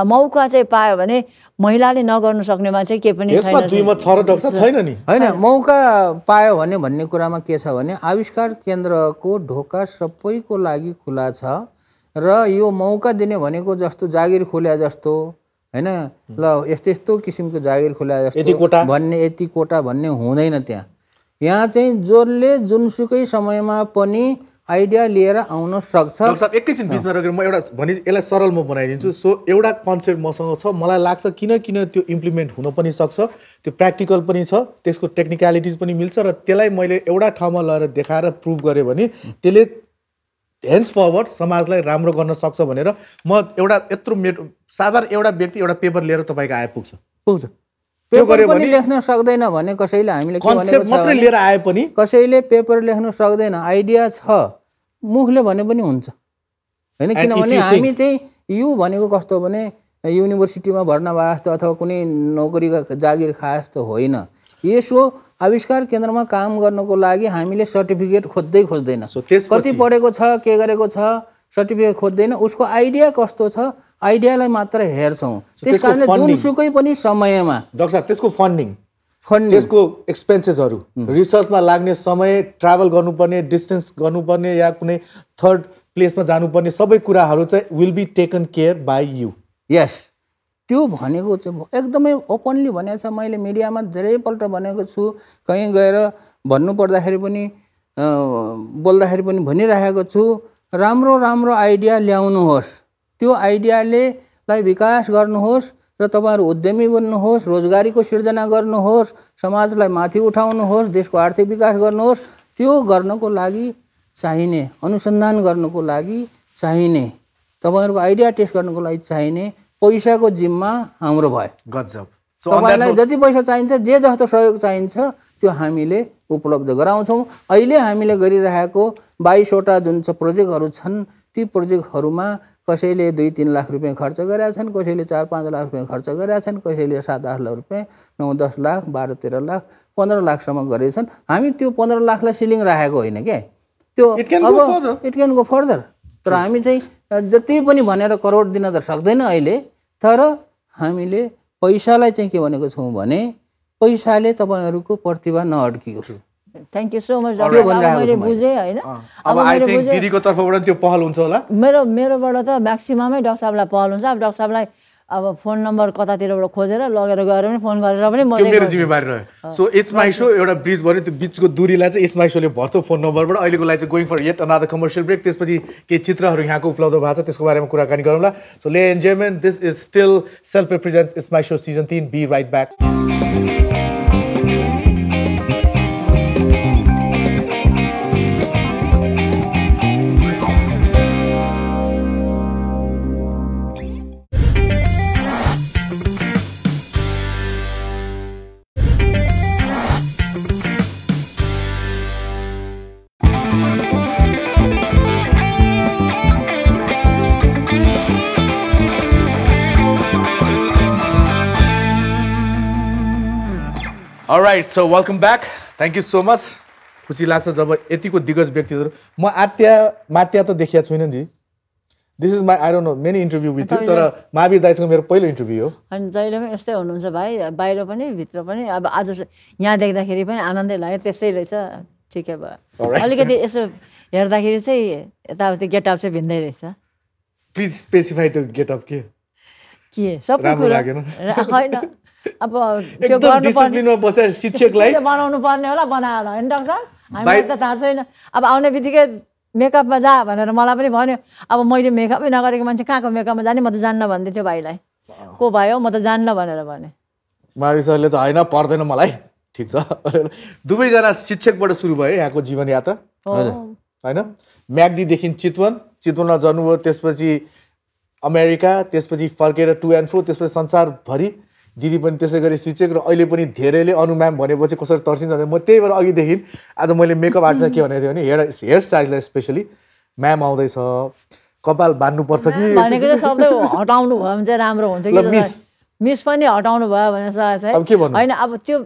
मौका चाहिँ पायो भने महिलाले नगर्नु सक्नेमा चाहिँ के पनि छैन। मौका पायो भने भन्ने कुरामा के छ भने आविष्कार केन्द्रको ढोका सबैको लागि खुला छ र यो मौका दिने भनेको जस्तो जागिर खोल्या जस्तो हैन ल यस्तो यस्तो किसिमको जागिर खुला जस्तो भन्ने यति कोटा भन्ने हुँदैन। त्यहाँ चाहिँ जसले जुनसुकै समयमा पनि आइडिया लिएर आउन सक्छ। डाक्टर साहब एकैछिन बीचमा रगेर म एउटा भनि यसलाई सरल म बनाइदिन्छु। सो एउटा कन्सेप्ट मसँग छ, मलाई लाग्छ किन त्यो इम्प्लिमेन्ट हुन पनि सक्छ, त्यो प्र्याक्टिकल पनि छ, त्यसको टेक्निकलिटिज पनि मिल्छ र त्यसलाई मैले एउटा ठाउँमा ल्याएर देखाएर प्रुभ गरेँ भने त्यसले हेन्स फरवर्ड समाजलाई राम्रो गर्न सक्छ भनेर म एउटा यत्रो साधारण एउटा व्यक्ति एउटा पेपर लिएर तपाईको आइपुग्छ पुग्छ पेपर पनि लेख्न सक्दैन भने कसैले हामीले के भनेको छ मात्र लिएर आए पनि कसैले पेपर लेख्न सक्दैन, आइडिया छ मुखले भने पनि हुन्छ हैन। किनभने हामी चाहिँ यो भनेको कस्तो भने युनिभर्सिटीमा भर्ना भए जस्तो अथवा कुनै नौकरी जागिर खाए जस्तो होइन। यसो आविष्कार केन्द्रमा काम गर्नको लागि हामीले सर्टिफिकेट खोज्दैन, कति पढेको छ के गरेको छ सर्टिफिकेट खोज्दैन, उसको आइडिया कस्तो छ आइडियालाई मात्र हेर्छौं। त्यसकारणले जुनसुकै पनि समयमा डाक्टर साहब त्यसको फन्डिङ त्यसको एक्सपेन्सेसहरु रिसर्चमा लाग्ने समय, ट्राभल गर्नुपर्ने, डिस्टेन्स गर्नुपर्ने या कुनै थर्ड प्लेसमा जानुपर्ने सबै कुराहरु चाहिँ will be taken care by you. यस त्यो भनेको चाहिँ एकदमै ओपनली भनेको छ, मैले मिडियामा धेरैपल्ट भनेको छु, कहीँ गएर भन्नुपर्दाखेरि पनि बोल्दाखेरि पनि भनिरहेको छु राम्रो राम्रो आइडिया ल्याउनुहोस्, त्यो आइडियाले विकास गर्नुहोस् र तपाईहरु उद्यमी बन्नुहोस्, रोजगारीको सृजना गर्नुहोस्, समाजलाई माथि उठाउनुहोस्, देशको आर्थिक विकास गर्नुहोस्। त्यो गर्नको लागि चाहिने अनुसन्धान गर्नको लागि चाहिने तपाईहरुको आइडिया टेस्ट गर्नको लागि चाहिने पैसाको जिम्मा हाम्रो भयो। गजब, तपाईलाई जति पैसा चाहिन्छ जे जस्तो सहयोग चाहिन्छ त्यो हामीले उपलब्ध गराउँछौं। अहिले हामीले गरिरहेको 22 वटा जुन प्रोजेक्टहरु छन् ती प्रोजेक्टहरुमा कसैले 2-3 लाख रुपैयाँ खर्च गरेका छन्, कसैले 4-5 लाख रुपैयाँ खर्च गरेका छन्, कसैले 7-8 लाख रुपैयाँ, 9-10 लाख, 12-13 लाख, 15 लाखसम्म गरेछन्। हामी त्यो 15 लाखलाई सिलिङ राखेको होइन के, त्यो इट क्यान गो फर्दर। तर हामी चाहिँ जति पनि भनेर करोड दिन त सक्दैन अहिले, तर हामीले पैसालाई चाहिँ के भनेको छौं भने पैसाले तपाईहरुको प्रतिभा नअड्कियोस्। Thank you so much doctor, मैले बुझे हैन। अब आई थिंक दिदीको तर्फबाट त्यो पहल हुन्छ होला, मेरोबाट त म्याक्सिममै डाक्टर साहबलाई पहल हुन्छ। अब डाक्टर साहबलाई अब फोन नम्बर कतातिरबाट खोजेर लगेर गएर पनि फोन गरेर पनि म मेरो जिम्मेवारी रह्यो। सो इट्स माई शो एउटा ब्रिज भन्यो, त्यो बीचको दूरीलाई चाहिँ इट्स माई शोले भर्छ फोन नम्बरबाट। अहिलेको लागि चाहिँ going for yet another commercial break, त्यसपछि केही चित्रहरू यहाँको उपलब्ध भएको छ त्यसको बारेमा कुराकानी गरौँला। सो ले enjoyment, this is still selfie presents it's my show season 3, be right back. Alright, so welcome back. Thank you so much. खुशी लाग्छ जब यतिको दिग्गज व्यक्तिहरु म मात्या त देखिया छैन नि। This is my I don't know many interview with you, तर महावीर दाइसँग मेरो पहिलो इन्टरभ्यू हो। अनि जहिले पनि यस्तै हुनुहुन्छ भाइ, बाहिर पनि भित्र पनि। अब आज यहाँ देख्दाखेरि पनि आनन्दै लाग्यो, त्यस्तै रहेछ, ठिकै भयो। अलिकति यसो हेर्दाखेरि चाहिँ यताउति गेटअप चाहिँ भिन्दै रहेछ। प्लिज स्पेसिफाई द गेटअप के सबै कुरा हैन। अब त्यो डिसिप्लिनमा बसेर शिक्षकलाई बनाउनु पर्ने होला, बनाएर हैन डाक्टर, हामी त थाहा छैन। अब आउने बित्तिकै मेकअपमा जा भनेर मलाई पनि भन्यो। अब मैले मेकअपै नगरेको मान्छे कहाँको मेकअपमा जाने, म त जान्न भन्दै थियो भाइलाई, को भयो म त जान्न भनेर भने महावीर सरले चाहिँ हैन पर्दैन मलाई, ठिक छ। दुवैजना शिक्षकबाट सुरु भयो यहाँको जीवन यात्रा हैन, म्याग्दीदेखि चितवनमा जन्मनुभयो, त्यसपछि अमेरिका, त्यसपछि फर्केर टु एन्ड फ्रो, त्यसपछि संसारभरि। दिदी पनि त्यसै गरी शिक्षक र अहिले पनि धेरैले अनु म्याम भनेपछि कसरी तर्सिन्छ भने म त्यही भएर अघिदेखि आज मैले मेकअप आर्टिस्टलाई के भनेको थिएँ भने हेयर स्टाइललाई स्पेसली म्याम आउँदैछ कपाल बाँध्नुपर्छ कि भनेको चाहिँ सबै हटाउनु भयो भने चाहिँ राम्रो हुन्छ कि मिस पनि हटाउनु भयो भनेर चाहिँ होइन। अब त्यो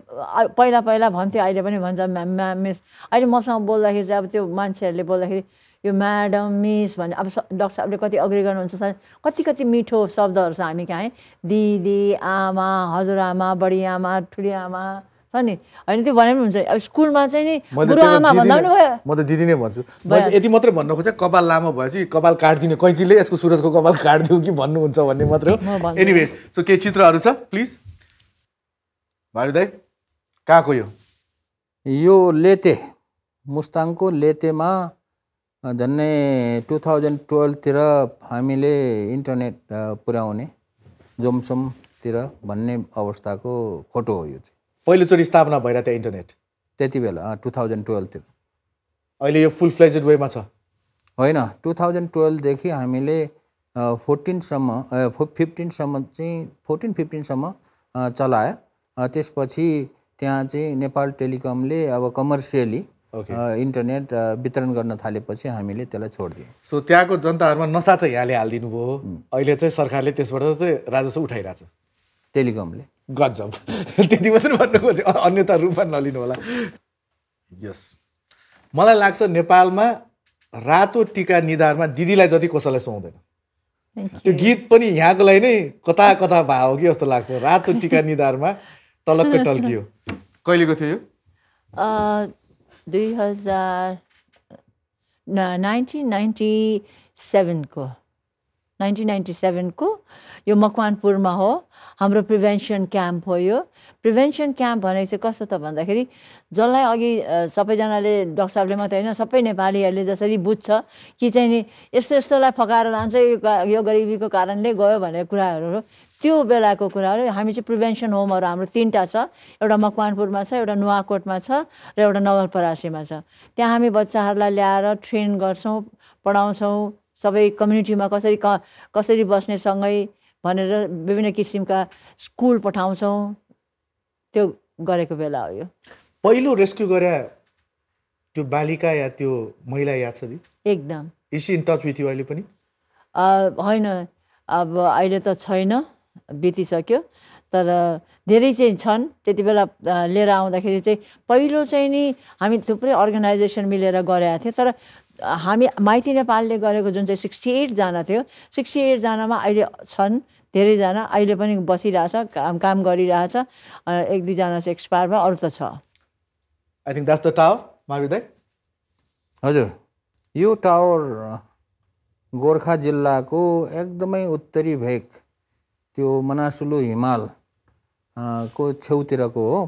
पहिला पहिला भन्थ्यो, अहिले पनि भन्छ म्याम म्याम मिस। अहिले मसँग बोल्दाखेरि चाहिँ अब त्यो मान्छेहरूले बोल्दाखेरि यो म्याडम मिस भन्ने। अब डाक्टर साहबले कति अग्री गर्नुहुन्छ, कति कति मिठो शब्दहरू छ। हामी कहाँ दिदी, आमा, हजुरआमा, बडी आमा, ठुली आमा छ नि होइन, त्यो भने पनि हुन्छ। अब स्कुलमा चाहिँ नि गुरु आमा भन्दा पनि भयो, म त दिदी नै भन्छु। यति मात्रै भन्न खोजेँ कपाल लामो भएपछि कपाल काटिदिने, कैँचीले यसको सुरजको कपाल काटिदिउँ कि भन्नुहुन्छ भन्ने मात्रै हो। एनिवेज सो केही चित्रहरू छ, प्लिज। भाइ दाइ कहाँको यो लेते मुस्ताङको लेतेमा झन्डै 2012 तिर हामीले इन्टरनेट पुर्याउने जोमसोमतिर भन्ने अवस्थाको फोटो हो यो चाहिँ। पहिलोचोटि स्थापना भइरा थियो इन्टरनेट त्यति बेला 2012 तिर। अहिले यो फुल फ्लेज्ड वेमा छ हैन? 2012 देखि हामीले 14 सम्म 15 सम्म चाहिँ 14-15 सम्म चलायो। त्यसपछि त्यहाँ चाहिँ नेपाल टेलिकमले अब कमर्सियली इन्टरनेट वितरण गर्न थालेपछि हामीले त्यसलाई छोड दिए। सो त्यहाँको जनताहरुमा नसा चाहिँ यहाँले हालदिनु भयो। अहिले चाहिँ सरकारले त्यसबाट चाहिँ राजस्व उठाइराछ टेलिकमले। गजब। त्यति मात्र भन्नु खोजे, अन्यथा रूपमा नलिनु होला। यस मलाई लाग्छ नेपालमा रातो टीका निधारमा दिदीलाई जति कसैले सुहाउँदैन। त्यो गीत पनि यहाँको लागि नै कता कता भाव कि जस्तो लाग्छ। रातो टीका निधारमा टलक्क टल्कियो कहिलेको थियो यो? 1997 को यो मकवानपुरमा हो, हाम्रो प्रिभेन्सन क्याम्प हो। यो प्रिभेन्सन क्याम्प भनेको चाहिँ कस्तो त भन्दाखेरि जसलाई अघि सबैजनाले डाक्टर साहबले मात्रै होइन सबै नेपालीहरूले जसरी बुझ्छ कि चाहिँ नि यस्तो यस्तोलाई फकाएर लान्छ यो गरिबीको कारणले गयो भन्ने कुराहरू हो। त्यो बेलाको कुराहरू। हामी चाहिँ प्रिभेन्सन होमहरू हाम्रो 3 छ, एउटा मकवानपुरमा छ, एउटा नुवाकोटमा छ र एउटा नवलपरासीमा छ। त्यहाँ हामी बच्चाहरूलाई ल्याएर ट्रेन गर्छौँ, पढाउँछौँ सबै कम्युनिटीमा कसरी बस्ने सँगै भनेर विभिन्न किसिमका स्कुल पठाउँछौँ। त्यो गरेको बेला हो यो। पहिलो रेस्क्यु गरे त्यो बालिका या त्यो महिला याद छ? एकदम। Is in touch with you अहिले पनि? होइन, अब अहिले त छैन, बितिसक्यो, तर धेरै चाहिँ छन्। त्यति बेला लिएर आउँदाखेरि चाहिँ पहिलो चाहिँ नि हामी थुप्रै अर्गनाइजेसन मिलेर गरेका थियौँ, तर हामी माइती नेपालले गरेको जुन चाहिँ 68 जना थियो, 68 जनामा अहिले छन् धेरैजना, अहिले पनि बसिरहेछ, काम गरिरहेछ। 1-2 जना चाहिँ एक्सपायर भयो, अरू त छ। I think that's the tower माविदै। हजुर, यो टावर गोर्खा जिल्लाको एकदमै उत्तरी भेक त्यो मनासुलु हिमाल को छेउतिरको हो।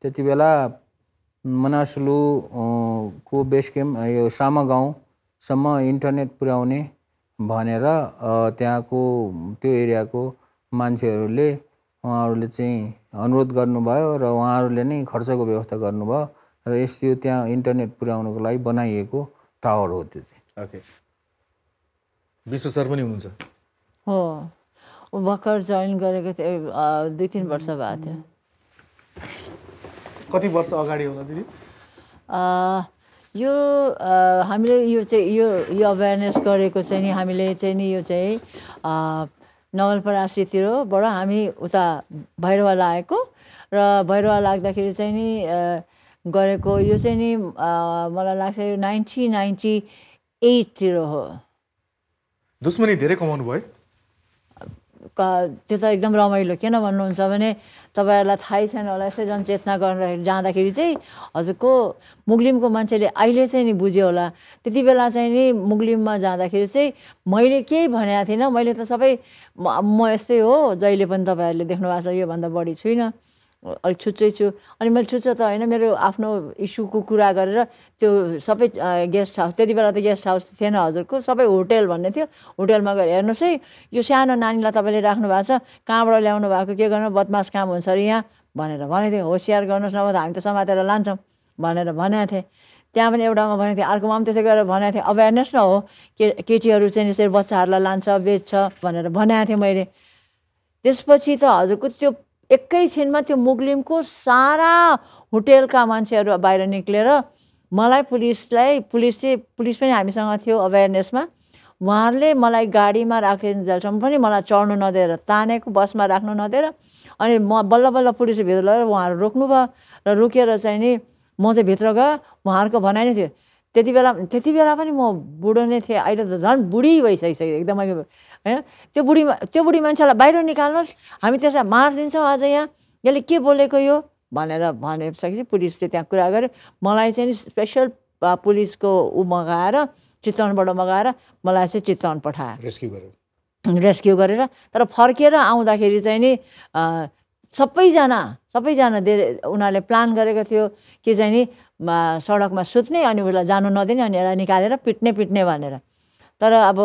त्यति बेला मनासुलु को बेस क्याम्प यो सामा गाउँसम्म इन्टरनेट पुर्याउने भनेर त्यहाँको त्यो एरियाको मान्छेहरूले उहाँहरूले चाहिँ अनुरोध गर्नुभयो र उहाँहरूले नै खर्चको व्यवस्था गर्नुभयो र यो त्यहाँ इन्टरनेट पुर्याउनको लागि बनाइएको टावर हो त्यो चाहिँ। ओके, विश्व सर पनि हुनुहुन्छ? हो, ऊ भर्खर जोइन गरेको थियो, 2-3 वर्ष भएको थियो। कति वर्ष अगाडि होला दिदी यो हामीले यो चाहिँ यो अवेरनेस गरेको चाहिँ नि हामीले चाहिँ नि यो चाहिँ नवलपरासीतिरबाट हामी उता भैरवा लागेको र भैरवा लाग्दाखेरि चाहिँ नि गरेको यो चाहिँ नि मलाई लाग्छ यो 1998 तिर हो। दुश्मनी धेरै कमाउनु भयो? त्यो त एकदम रमाइलो, किन भन्नुहुन्छ भने तपाईहरूलाई थाहै छैन होला, यसै जनचेतना गर्न जाँदाखेरि चाहिँ हजुरको मुग्लिमको मान्छेले अहिले चाहिँ नि बुझ्यो होला। त्यति बेला चाहिँ नि मुग्लिममा जाँदाखेरि चाहिँ मैले केही भनेको थिइनँ, मैले त सबै म यस्तै हो, जहिले पनि तपाईँहरूले देख्नु भएको छ योभन्दा बढी छुइनँ, अलिक छुच्चै छु। अनि मैले छुच्चो त होइन, मेरो आफ्नो इस्युको कुरा गरेर त्यो सबै गेस्ट हाउस, त्यति बेला त गेस्ट हाउस थिएन हजुरको, सबै होटेल भन्ने थियो, होटेलमा गएर हेर्नुहोस् है यो सानो नानीलाई तपाईँले राख्नु भएको छ, कहाँबाट ल्याउनु भएको, के गर्नु, बदमास काम हुन्छ अरे यहाँ भनेर भनेको थिएँ। होसियार गर्नुहोस्, नभए त हामी त समातेर लान्छौँ भनेर भनेको थिएँ। त्यहाँ पनि एउटामा भनेको थिएँ, अर्कोमा पनि त्यसै गरेर भनेको थिएँ। अवेरनेस न हो, केटीहरू चाहिँ यसरी बच्चाहरूलाई लान्छ बेच्छ भनेर भनेको थिएँ मैले। त्यसपछि त हजुरको त्यो एकैछिनमा त्यो मुग्लिमको सारा होटेलका मान्छेहरू बाहिर निक्लेर मलाई पुलिस पनि हामीसँग थियो अवेरनेसमा, उहाँहरूले मलाई गाडीमा राखिन्जेलसम्म पनि मलाई चढ्नु नदिएर तानेको, बसमा राख्नु नदिएर। अनि म बल्ल बल्ल पुलिस भित्र लगेर उहाँहरू रोक्नुभयो र रोकेर चाहिँ नि म चाहिँ भित्र गएँ। उहाँहरूको भनाइ नै थियो, त्यति बेला पनि म बुढो नै थिएँ, अहिले त झन् बुढी भइसकिसक्यो एकदमै होइन। त्यो बुढी मान्छेलाई बाहिर निकाल्नुहोस्, हामी त्यसलाई मारिदिन्छौँ, आज यहाँ यसले के बोलेको यो भनेर भनेपछि पुलिसले त्यहाँ कुरा गर्यो। मलाई चाहिँ स्पेसल पुलिसको मगाएर चितवनबाट मगाएर मलाई चाहिँ चितवन पठायो, रेस्क्यु गरेर। तर फर्केर आउँदाखेरि चाहिँ नि सबैजना उनीहरूले प्लान गरेको थियो कि चाहिँ नि सडकमा सुत्ने अनि उसलाई जानु नदिने अनि यसलाई निकालेर पिट्ने पिट्ने भनेर। तर अब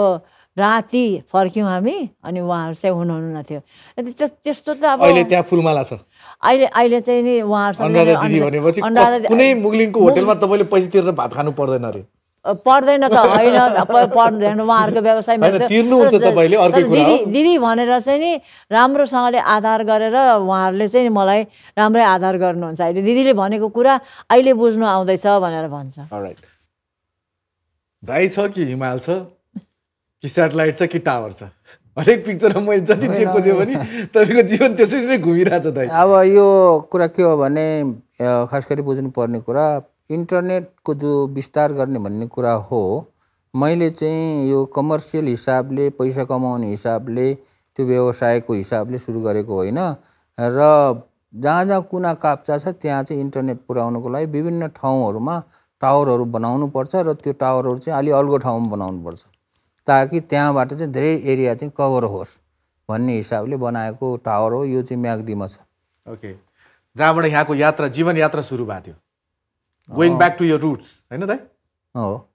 राति फर्क्यौँ हामी अनि उहाँहरू चाहिँ हुनुहुन्न थियो। त्यस्तो त अब अहिले त्यहाँ फुलमाला छ। अहिले अहिले चाहिँ नि उहाँहरूसँग कुनै मुगलिङको होटलमा तपाईले पैसा तिरेर भात खानु पर्दैन रे। पर्दैन त होइन, पर्दैन उहाँहरूको व्यवसायमा तिर्नुहुन्छ तपाईले अर्को कुरा हो दिदी भनेर चाहिँ नि राम्रोसँगले आधार गरेर उहाँहरूले चाहिँ मलाई राम्रै आधार गर्नुहुन्छ। अहिले दिदीले भनेको कुरा अहिले बुझ्नु आउँदैछ भनेर भन्छ। अलराइट। दाइ छ कि हिमाल छ कि सेटेलाइट छ कि टावर छ, हरेक पिक्चरमा मैले जति जे खोजेँ भने तपाईँको जीवन त्यसरी नै घुमिरहेछ दाइ। अब यो कुरा के हो भने खास गरी बुझ्नुपर्ने कुरा इंटरनेट को जो विस्तार करने भन्ने कुरा हो। मैले चाहिँ यो कमर्सियल हिसाबले पैसा कमाउने हिसाबले त्यो व्यवसायको हिसाबले सुरु गरेको होइन र जहाँ जहाँ कुना काप्चा छ त्यहाँ चाहिँ इन्टरनेट पुर्याउनको लागि विभिन्न ठाउँहरुमा टावरहरु बनाउनु पर्छ र त्यो टावरहरु चाहिँ अलि अल्गो ठाउँमा बनाउनु पर्छ ताकि त्यहाँबाट चाहिँ धेरै एरिया चाहिँ कभर होस् भन्ने हिसाबले बनाएको टावर हो। यो चाहिँ म्याग्दीमा छ। ओके, जहाँबाट यहाँको यात्रा जीवन यात्रा सुरु भएको थियो। Going back to your roots, है ना दाइ? हो।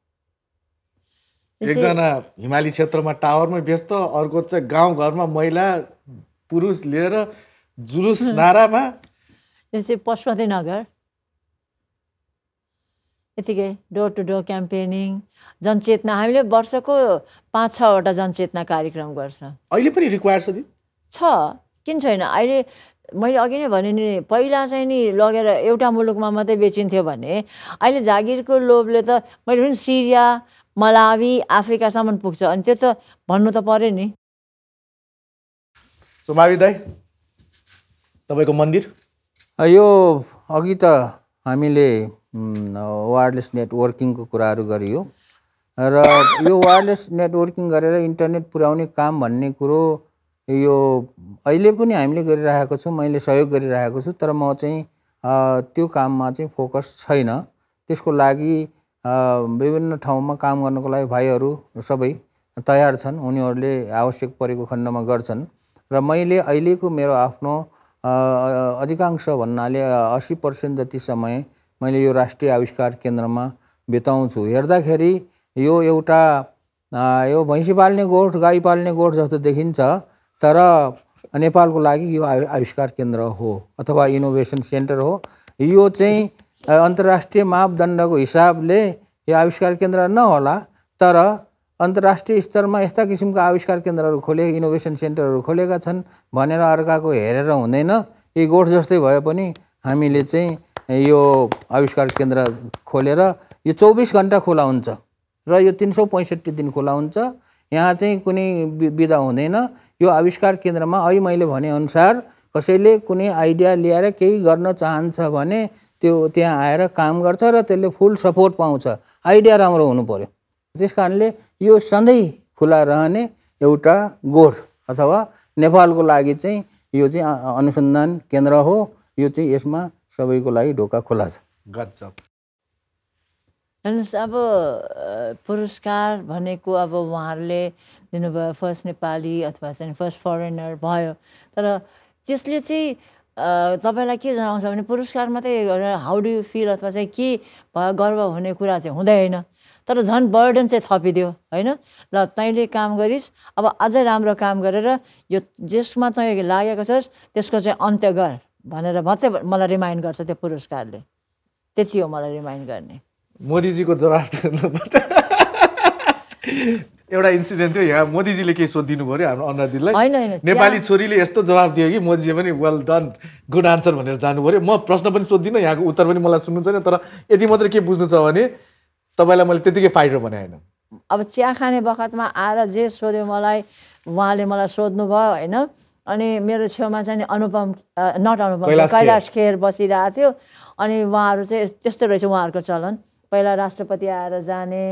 एकजना हिमाली क्षेत्रमा टावरमै व्यस्त, अर्को चाहिँ गाउँघरमा महिला पुरुष लिएर जुलुस नारामा। त्यसै पशुपति नगर यतिकै डोर टु डोर क्याम्पेनिङ, जनचेतना। हामीले वर्षको 5-6 वटा जनचेतना कार्यक्रम गर्छ। अहिले पनि रिक्वायर छ दी? छ, किन छैन। अहिले मैले अघि नै भने नि पहिला चाहिँ नि लगेर एउटा मुलुकमा मात्रै बेचिन्थ्यो भने अहिले जागिरको लोभले त मैले पनि सिरिया मलावी अफ्रिकासम्म पुग्छ अनि त्यो त भन्नु त पर्यो नि। सो माविर दाइ, तपाईँको मन्दिर यो अघि त हामीले वायरलेस नेटवर्किङको कुराहरू गरियो र यो वायरलेस नेटवर्किङ गरेर इन्टरनेट पुर्याउने काम भन्ने कुरो यो अहिले पनि हामीले गरिरहेको छु। मैले सहयोग गरिरहेको छु तर म चाहिँ त्यो काममा चाहिँ फोकस छैन। त्यसको लागि विभिन्न ठाउँमा काम गर्नको लागि भाइहरू सबै तयार छन्, उनीहरूले आवश्यक परेको खण्डमा गर्छन् र मैले अहिलेको मेरो आफ्नो अधिकांश भन्नाले 80% जति समय मैले यो राष्ट्रिय आविष्कार केन्द्रमा बिताउँछु। हेर्दाखेरि यो एउटा यो भैँसी पाल्ने गोठ गाई पाल्ने गोठ जस्तो देखिन्छ तर नेपालको लागि यो आविष्कार केन्द्र हो अथवा इनोभेसन सेन्टर हो। यो चाहिँ अन्तर्राष्ट्रिय मापदण्डको हिसाबले यो आविष्कार केन्द्र नहोला तर अन्तर्राष्ट्रिय स्तरमा यस्ता किसिमका आविष्कार केन्द्रहरू खोले इनोभेसन सेन्टरहरू खोलेका छन् भनेर अर्काको हेरेर हुँदैन। यी गोठ जस्तै भए पनि हामीले चाहिँ यो आविष्कार केन्द्र खोलेर यो 24 घण्टा खुला हुन्छ र यो 365 दिन खुला हुन्छ। यहाँ चाहिँ कुनै बिदा हुँदैन। यो आविष्कार केन्द्रमा अहिले मैले भनेअनुसार कसैले कुनै आइडिया ल्याएर केही गर्न चाहन्छ भने त्यो त्यहाँ आएर काम गर्छ र त्यसले फुल सपोर्ट पाउँछ। आइडिया राम्रो हुनु पर्यो। त्यसकारणले यो सधैँ खुला रहने एउटा गोठ अथवा नेपालको लागि चाहिँ यो चाहिँ अनुसन्धान केन्द्र हो। यो चाहिँ यसमा सबैको लागि ढोका खुला छ। गजब। अब पुरस्कार भनेको अब उहाँहरूले दिनुभयो फर्स्ट नेपाली अथवा चाहिँ फर्स्ट फरेनर भयो तर त्यसले चाहिँ तपाईलाई के जनाउँछ भने पुरस्कार मात्रै हाउ डु यु फिल अथवा चाहिँ के भयो गर्व हुने कुरा चाहिँ हुँदैन तर झन् बर्डन चाहिँ थपिदियो होइन। ल तैँले काम गरिस्, अब अझै राम्रो काम गरेर यो जसमा तैँ लागेको छस् त्यसको चाहिँ अन्त्य गर भनेर मात्रै मलाई रिमाइन्ड गर्छ त्यो पुरस्कारले। त्यति हो मलाई रिमाइन्ड गर्ने। मोदीजीको जवाफ एउटा इन्सिडेन्ट थियो। यहाँ मोदीजीले के सोधिदिनु पर्यो हाम्रो अनुराधीलाई, नेपाली छोरीले यस्तो जवाब दियो कि मोदीजी पनि वेल डन गुड आन्सर भनेर जानु पर्यो। म प्रश्न पनि सोध्दिनँ, यहाँको उत्तर पनि मलाई सुन्नु छैन तर यति मात्रै के बुझ्नु छ भने तपाईँलाई मैले त्यतिकै फाइटर बनाएन। अब चिया खाने बखतमा आएर जे सोध्यो मलाई उहाँले मलाई सोध्नुभयो होइन अनि मेरो छेउमा चाहिँ अनुपम कैलाश खेर बसिरहेको थियो अनि उहाँहरू चाहिँ त्यस्तो रहेछ उहाँहरूको चलन। पहिला राष्ट्रपति आएर जाने,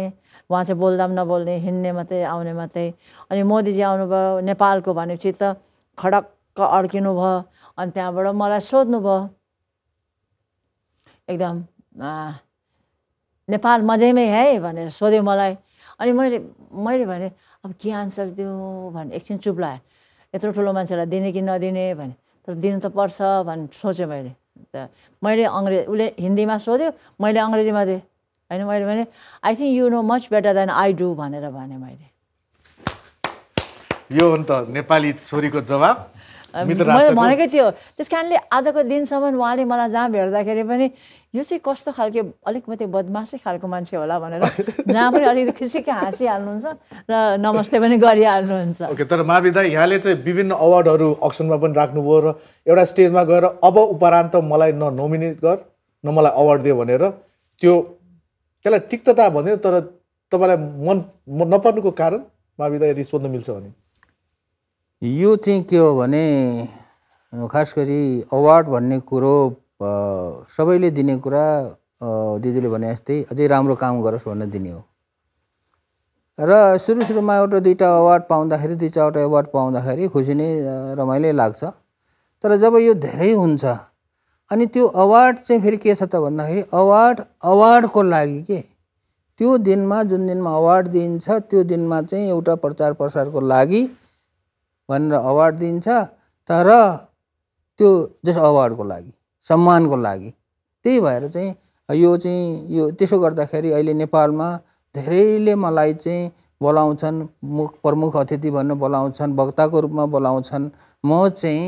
वहाँ चाहिँ बोल्दा पनि नबोल्ने, हिँड्ने मात्रै आउने मात्रै। अनि मोदीजी आउनुभयो नेपालको भनेपछि त खडक्क अड्किनु भयो अनि त्यहाँबाट मलाई सोध्नुभयो एकदम नेपाल मजैमै है भनेर सोध्यो मलाई। अनि मैले भने अब के आन्सर दिउँ भने एकछिन चुप लाग्यो। यत्रो ठुलो मान्छेलाई दिने कि नदिने भने तर दिनु त पर्छ भने सोचेँ मैले। मैले अंग्रेजी उले हिन्दीमा सोध्यो मैले अंग्रेजीमा दिए हैन मैले भने I think you know much better than I do भनेर भने मैले यो हो नि त नेपाली छोरीको जवाब मित्र राष्ट्रको मैले भनेकै थियो त्यसकारणले आजको दिनसम्म उहाँले मलाई जहाँ भेट्दाखेरि पनि यो चाहिँ कस्तो खालको अलिकति बदमाशी खालको मान्छे होला भनेर जहाँ पनि अलिकति खुसीकै हाँसी हाल्नुहुन्छ र नमस्ते पनि गरिहाल्नुहुन्छ। ओके तर माबी दाइ यहाँले चाहिँ विभिन्न अवार्डहरु अक्सनमा पनि राख्नुभयो र एउटा स्टेजमा गएर अब उपरान्त मलाई न नोमिनेट गर न मलाई अवार्ड दे भनेर त्यो त्यसलाई तिक्तता भन्दैन तर तपाईलाई मन नपर्नुको कारण माबी दाइ यदि सोध्न मिल्छ भने यो चाहिँ के हो भने खास गरी अवार्ड भन्ने कुरो सबैले दिने कुरा दिदीले भने जस्तै अझै राम्रो काम गरोस् भनेर दिने हो र सुरु सुरुमा एउटा दुईटा अवार्ड पाउँदाखेरि दुई चारवटा अवार्ड पाउँदाखेरि खुसी नै रमाइलो लाग्छ तर जब यो धेरै हुन्छ अनि त्यो अवार्ड चाहिँ फेरि के छ त भन्दाखेरि अवार्डको लागि के त्यो दिनमा जुन दिनमा अवार्ड दिन्छ त्यो दिनमा चाहिँ एउटा प्रचार प्रसारको लागि भनेर अवार्ड दिन्छ तर त्यो जस अवार्डको लागि सम्मानको लागि त्यही भएर चाहिँ यो त्यसो गर्दाखेरि अहिले नेपालमा धेरैले मलाई चाहिँ बोलाउँछन् प्रमुख अतिथि भनेर बोलाउँछन् वक्ताको रूपमा बोलाउँछन् म चाहिँ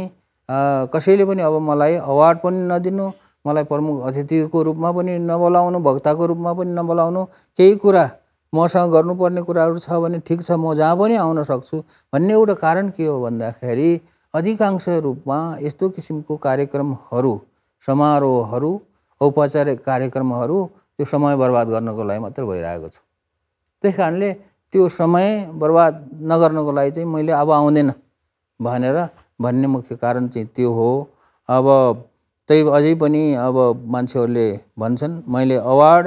कसैले पनि अब मलाई अवार्ड पनि नदिनु मलाई प्रमुख अतिथिको रूपमा पनि नबोलाउनु वक्ताको रूपमा पनि नबोलाउनु केही कुरा मसँग गर्नुपर्ने कुराहरू छ भने ठिक छ म जहाँ पनि आउन सक्छु भन्ने एउटा कारण के हो भन्दाखेरि अधिकांश रूपमा यस्तो किसिमको कार्यक्रमहरू समारोहहरू औपचारिक कार्यक्रमहरू त्यो समय बर्बाद गर्नको लागि मात्र भइरहेको छ त्यसकारणले त्यो समय बर्बाद नगर्नको लागि चाहिँ मैले अब आउँदैन भनेर भन्ने मुख्य कारण चाहिँ त्यो हो। अब त्यही अझै पनि अब मान्छेहरूले भन्छन् मैले अवार्ड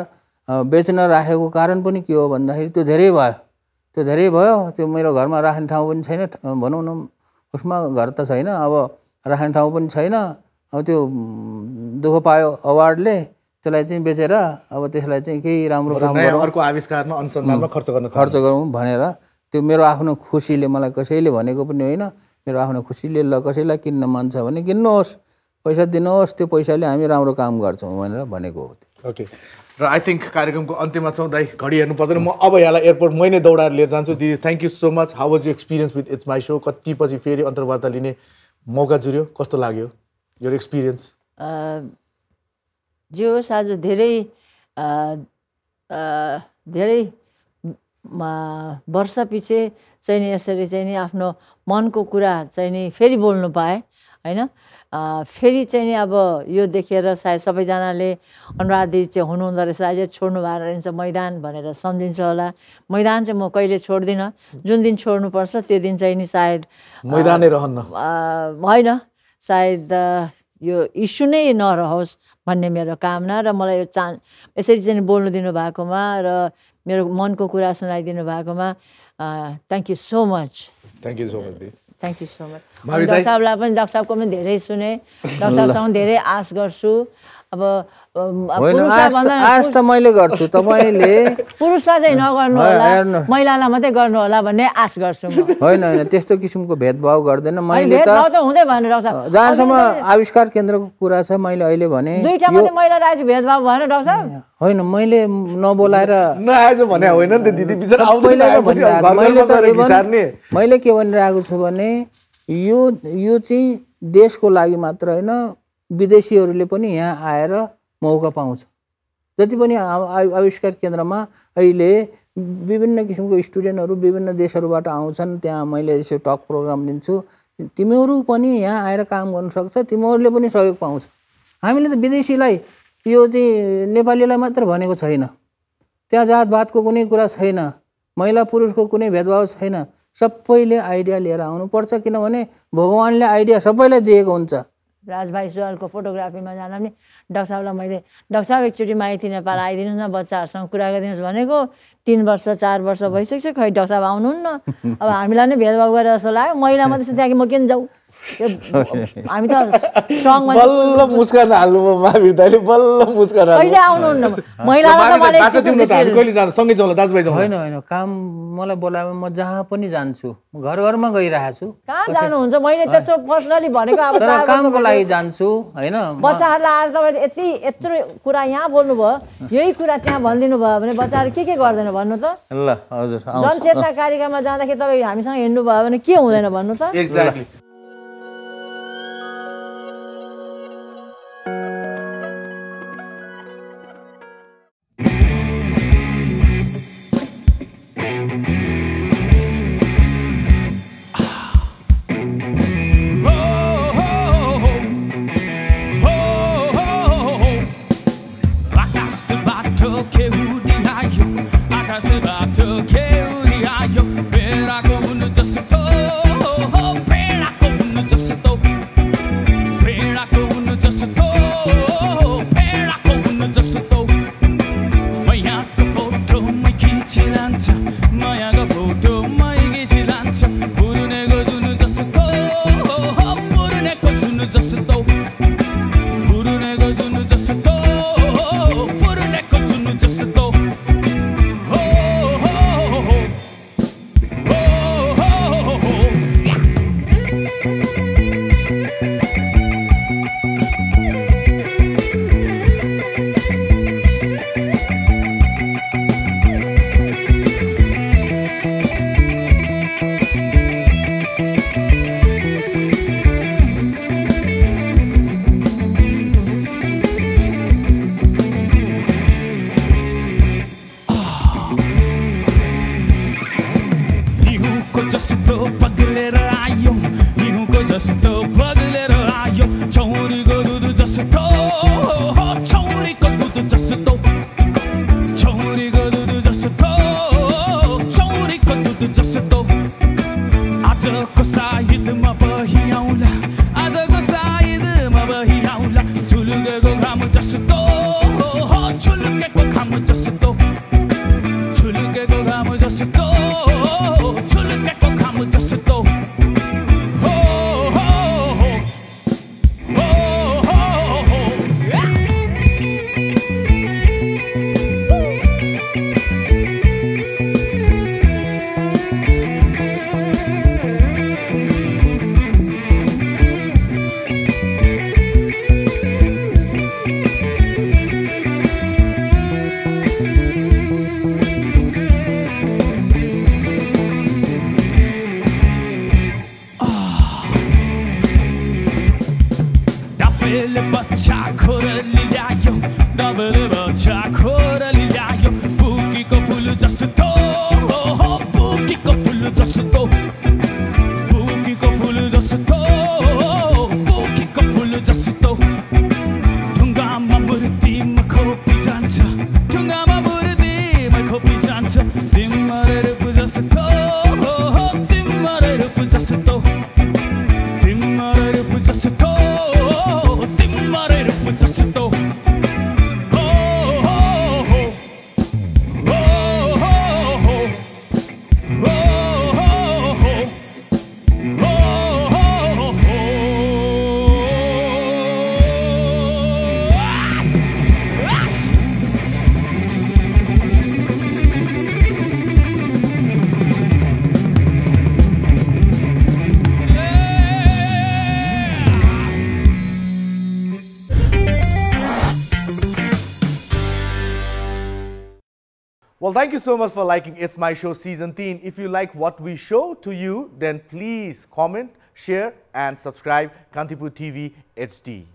बेच्न राखेको कारण पनि के हो भन्दाखेरि त्यो धेरै भयो त्यो मेरो घरमा राख्ने ठाउँ पनि छैन भनौँ न उसमा घर त छैन अब राख्ने ठाउँ पनि छैन अब त्यो दुःख पायो अवार्डले त्यसलाई चाहिँ बेचेर अब त्यसलाई चाहिँ केही राम्रो काम अर्को आविष्कारमा अनुसन्धानमा खर्च गरौँ भनेर त्यो मेरो आफ्नो खुसीले मलाई कसैले भनेको पनि होइन मेरो आफ्नो खुसीले ल कसैलाई किन्न मन छ भने किन्नुहोस् पैसा दिनुहोस् त्यो पैसाले हामी राम्रो काम गर्छौँ भनेर भनेको हो। ओके र आई थिङ्क कार्यक्रमको अन्त्यमा छौँ दाइ घडी हेर्नु पर्दैन म अब यहाँलाई एयरपोर्ट मैले दौडाएर लिएर जान्छु दिदी thank you so much how was you experience with it's my show कति पछि फेरि अन्तर्वार्ता लिने मौका जुर्यो कस्तो लाग्यो योर एक्सपिरियन्स? जो होस् आज धेरै वर्षपछि चाहिँ नि यसरी चाहिँ नि आफ्नो मनको कुरा चाहिँ नि फेरि बोल्नु पाएँ हैन फेरि चाहिँ नि अब यो देखेर सायद सबैजनाले अनुराधी चाहिँ हुनुहुँदो रहेछ अझै छोड्नु भएर रहेछ मैदान भनेर सम्झिन्छ होला मैदान चाहिँ म कहिले छोड्दिनँ जुन दिन छोड्नुपर्छ त्यो दिन चाहिँ नि सायद मैदानै रहन्न होइन सायद यो इस्यु नै नरहोस् भन्ने मेरो कामना र मलाई यो यसरी चाहिँ बोल्नु दिनुभएकोमा र मेरो मनको कुरा सुनाइदिनु भएकोमा thank you so much. Thank you so much दी thank you so much doctor साहबलाई पनि डाक्टर साहबको पनि धेरै सुने डाक्टर साहबसँग धेरै आश गर्छु अब मैले गर्छु तपाईँले पुरुषलाई चाहिँ नगर्नु होला महिलालाई मात्रै गर्नु होला भन्ने आश गर्छु होइन त्यस्तो किसिमको भेदभाव गर्दैन मैले त हुँदै भनेर जहाँसम्म आविष्कार केन्द्रको कुरा छ मैले अहिले भने दुईटा मात्रै महिला राखेको भेदभाव भएन डाक्टर साहब होइन मैले नबोलाएर नआएछ भने होइन नि त दिदी बिचारा आउँदैन मैले के भनिरहेको छु भने यो चाहिँ देशको लागि मात्र होइन विदेशीहरूले पनि यहाँ आएर मौका पाउँछ जति पनि आविष्कार केन्द्रमा अहिले विभिन्न किसिमको स्टुडेन्टहरू विभिन्न देशहरूबाट आउँछन् त्यहाँ मैले यसो टक प्रोग्राम दिन्छु तिमीहरू पनि यहाँ आएर काम गर्न सक्छ तिमीहरूले पनि सहयोग पाउँछ हामीले त विदेशीलाई यो चाहिँ नेपालीलाई मात्र भनेको छैन त्यहाँ जातभातको कुनै कुरा छैन महिला पुरुषको कुनै भेदभाव छैन सबैले आइडिया लिएर आउनुपर्छ किनभने भगवान्ले आइडिया सबैलाई दिएको हुन्छ। राजभाइ सुवालको फोटोग्राफीमा जाँदा पनि डाक्टर साहबलाई मैले डाक्टर साहब एकचोटि माइती नेपाल आइदिनुहोस् न बच्चाहरूसँग कुरा गरिदिनुहोस् भनेको तीन वर्ष चार वर्ष भइसक्यो खै डाक्टर साहब आउनुन्न अब हामीलाई नै भेदभाव गरेर जस्तो लाग्यो महिला मात्रै चाहिँ त्यहाँ म किन जाऊ हामी त स्ट्रङ मान्छे बल्ल मुस्कान हाल्नु महावीर दाइले बल्ल मुस्कान हाल्नु अहिले आउनुन्न महिलालाई त बाचा दिउन त हामी कहिले जानु सँगै जाउला दाजुभाइ जाउँ हैन हैन काम मलाई बोलायो म जहाँ पनि जान्छु घर घरमा गइराहा छु कहाँ जानु हुन्छ मैले त्यस्तो पर्सनली भनेको अब साहब कामको लागि जान्छु हैन बच्चाहरुलाई आज तपाईले यति यत्रो कुरा यहाँ बोल्नु भयो यही कुरा त्यहाँ भन्दिनु भयो भने बच्चाहरु के गर्दैन भन्नु त ल हजुर जनचेतना कार्यक्रममा जाँदाखेरि तपाई हामीसँग हिँड्नु भयो भने के हुँदैन भन्नु त exactly Well, thank you so much for liking It's My Show Season 3. If you like what we show to you, then please comment, share and subscribe Kantipur TV HD.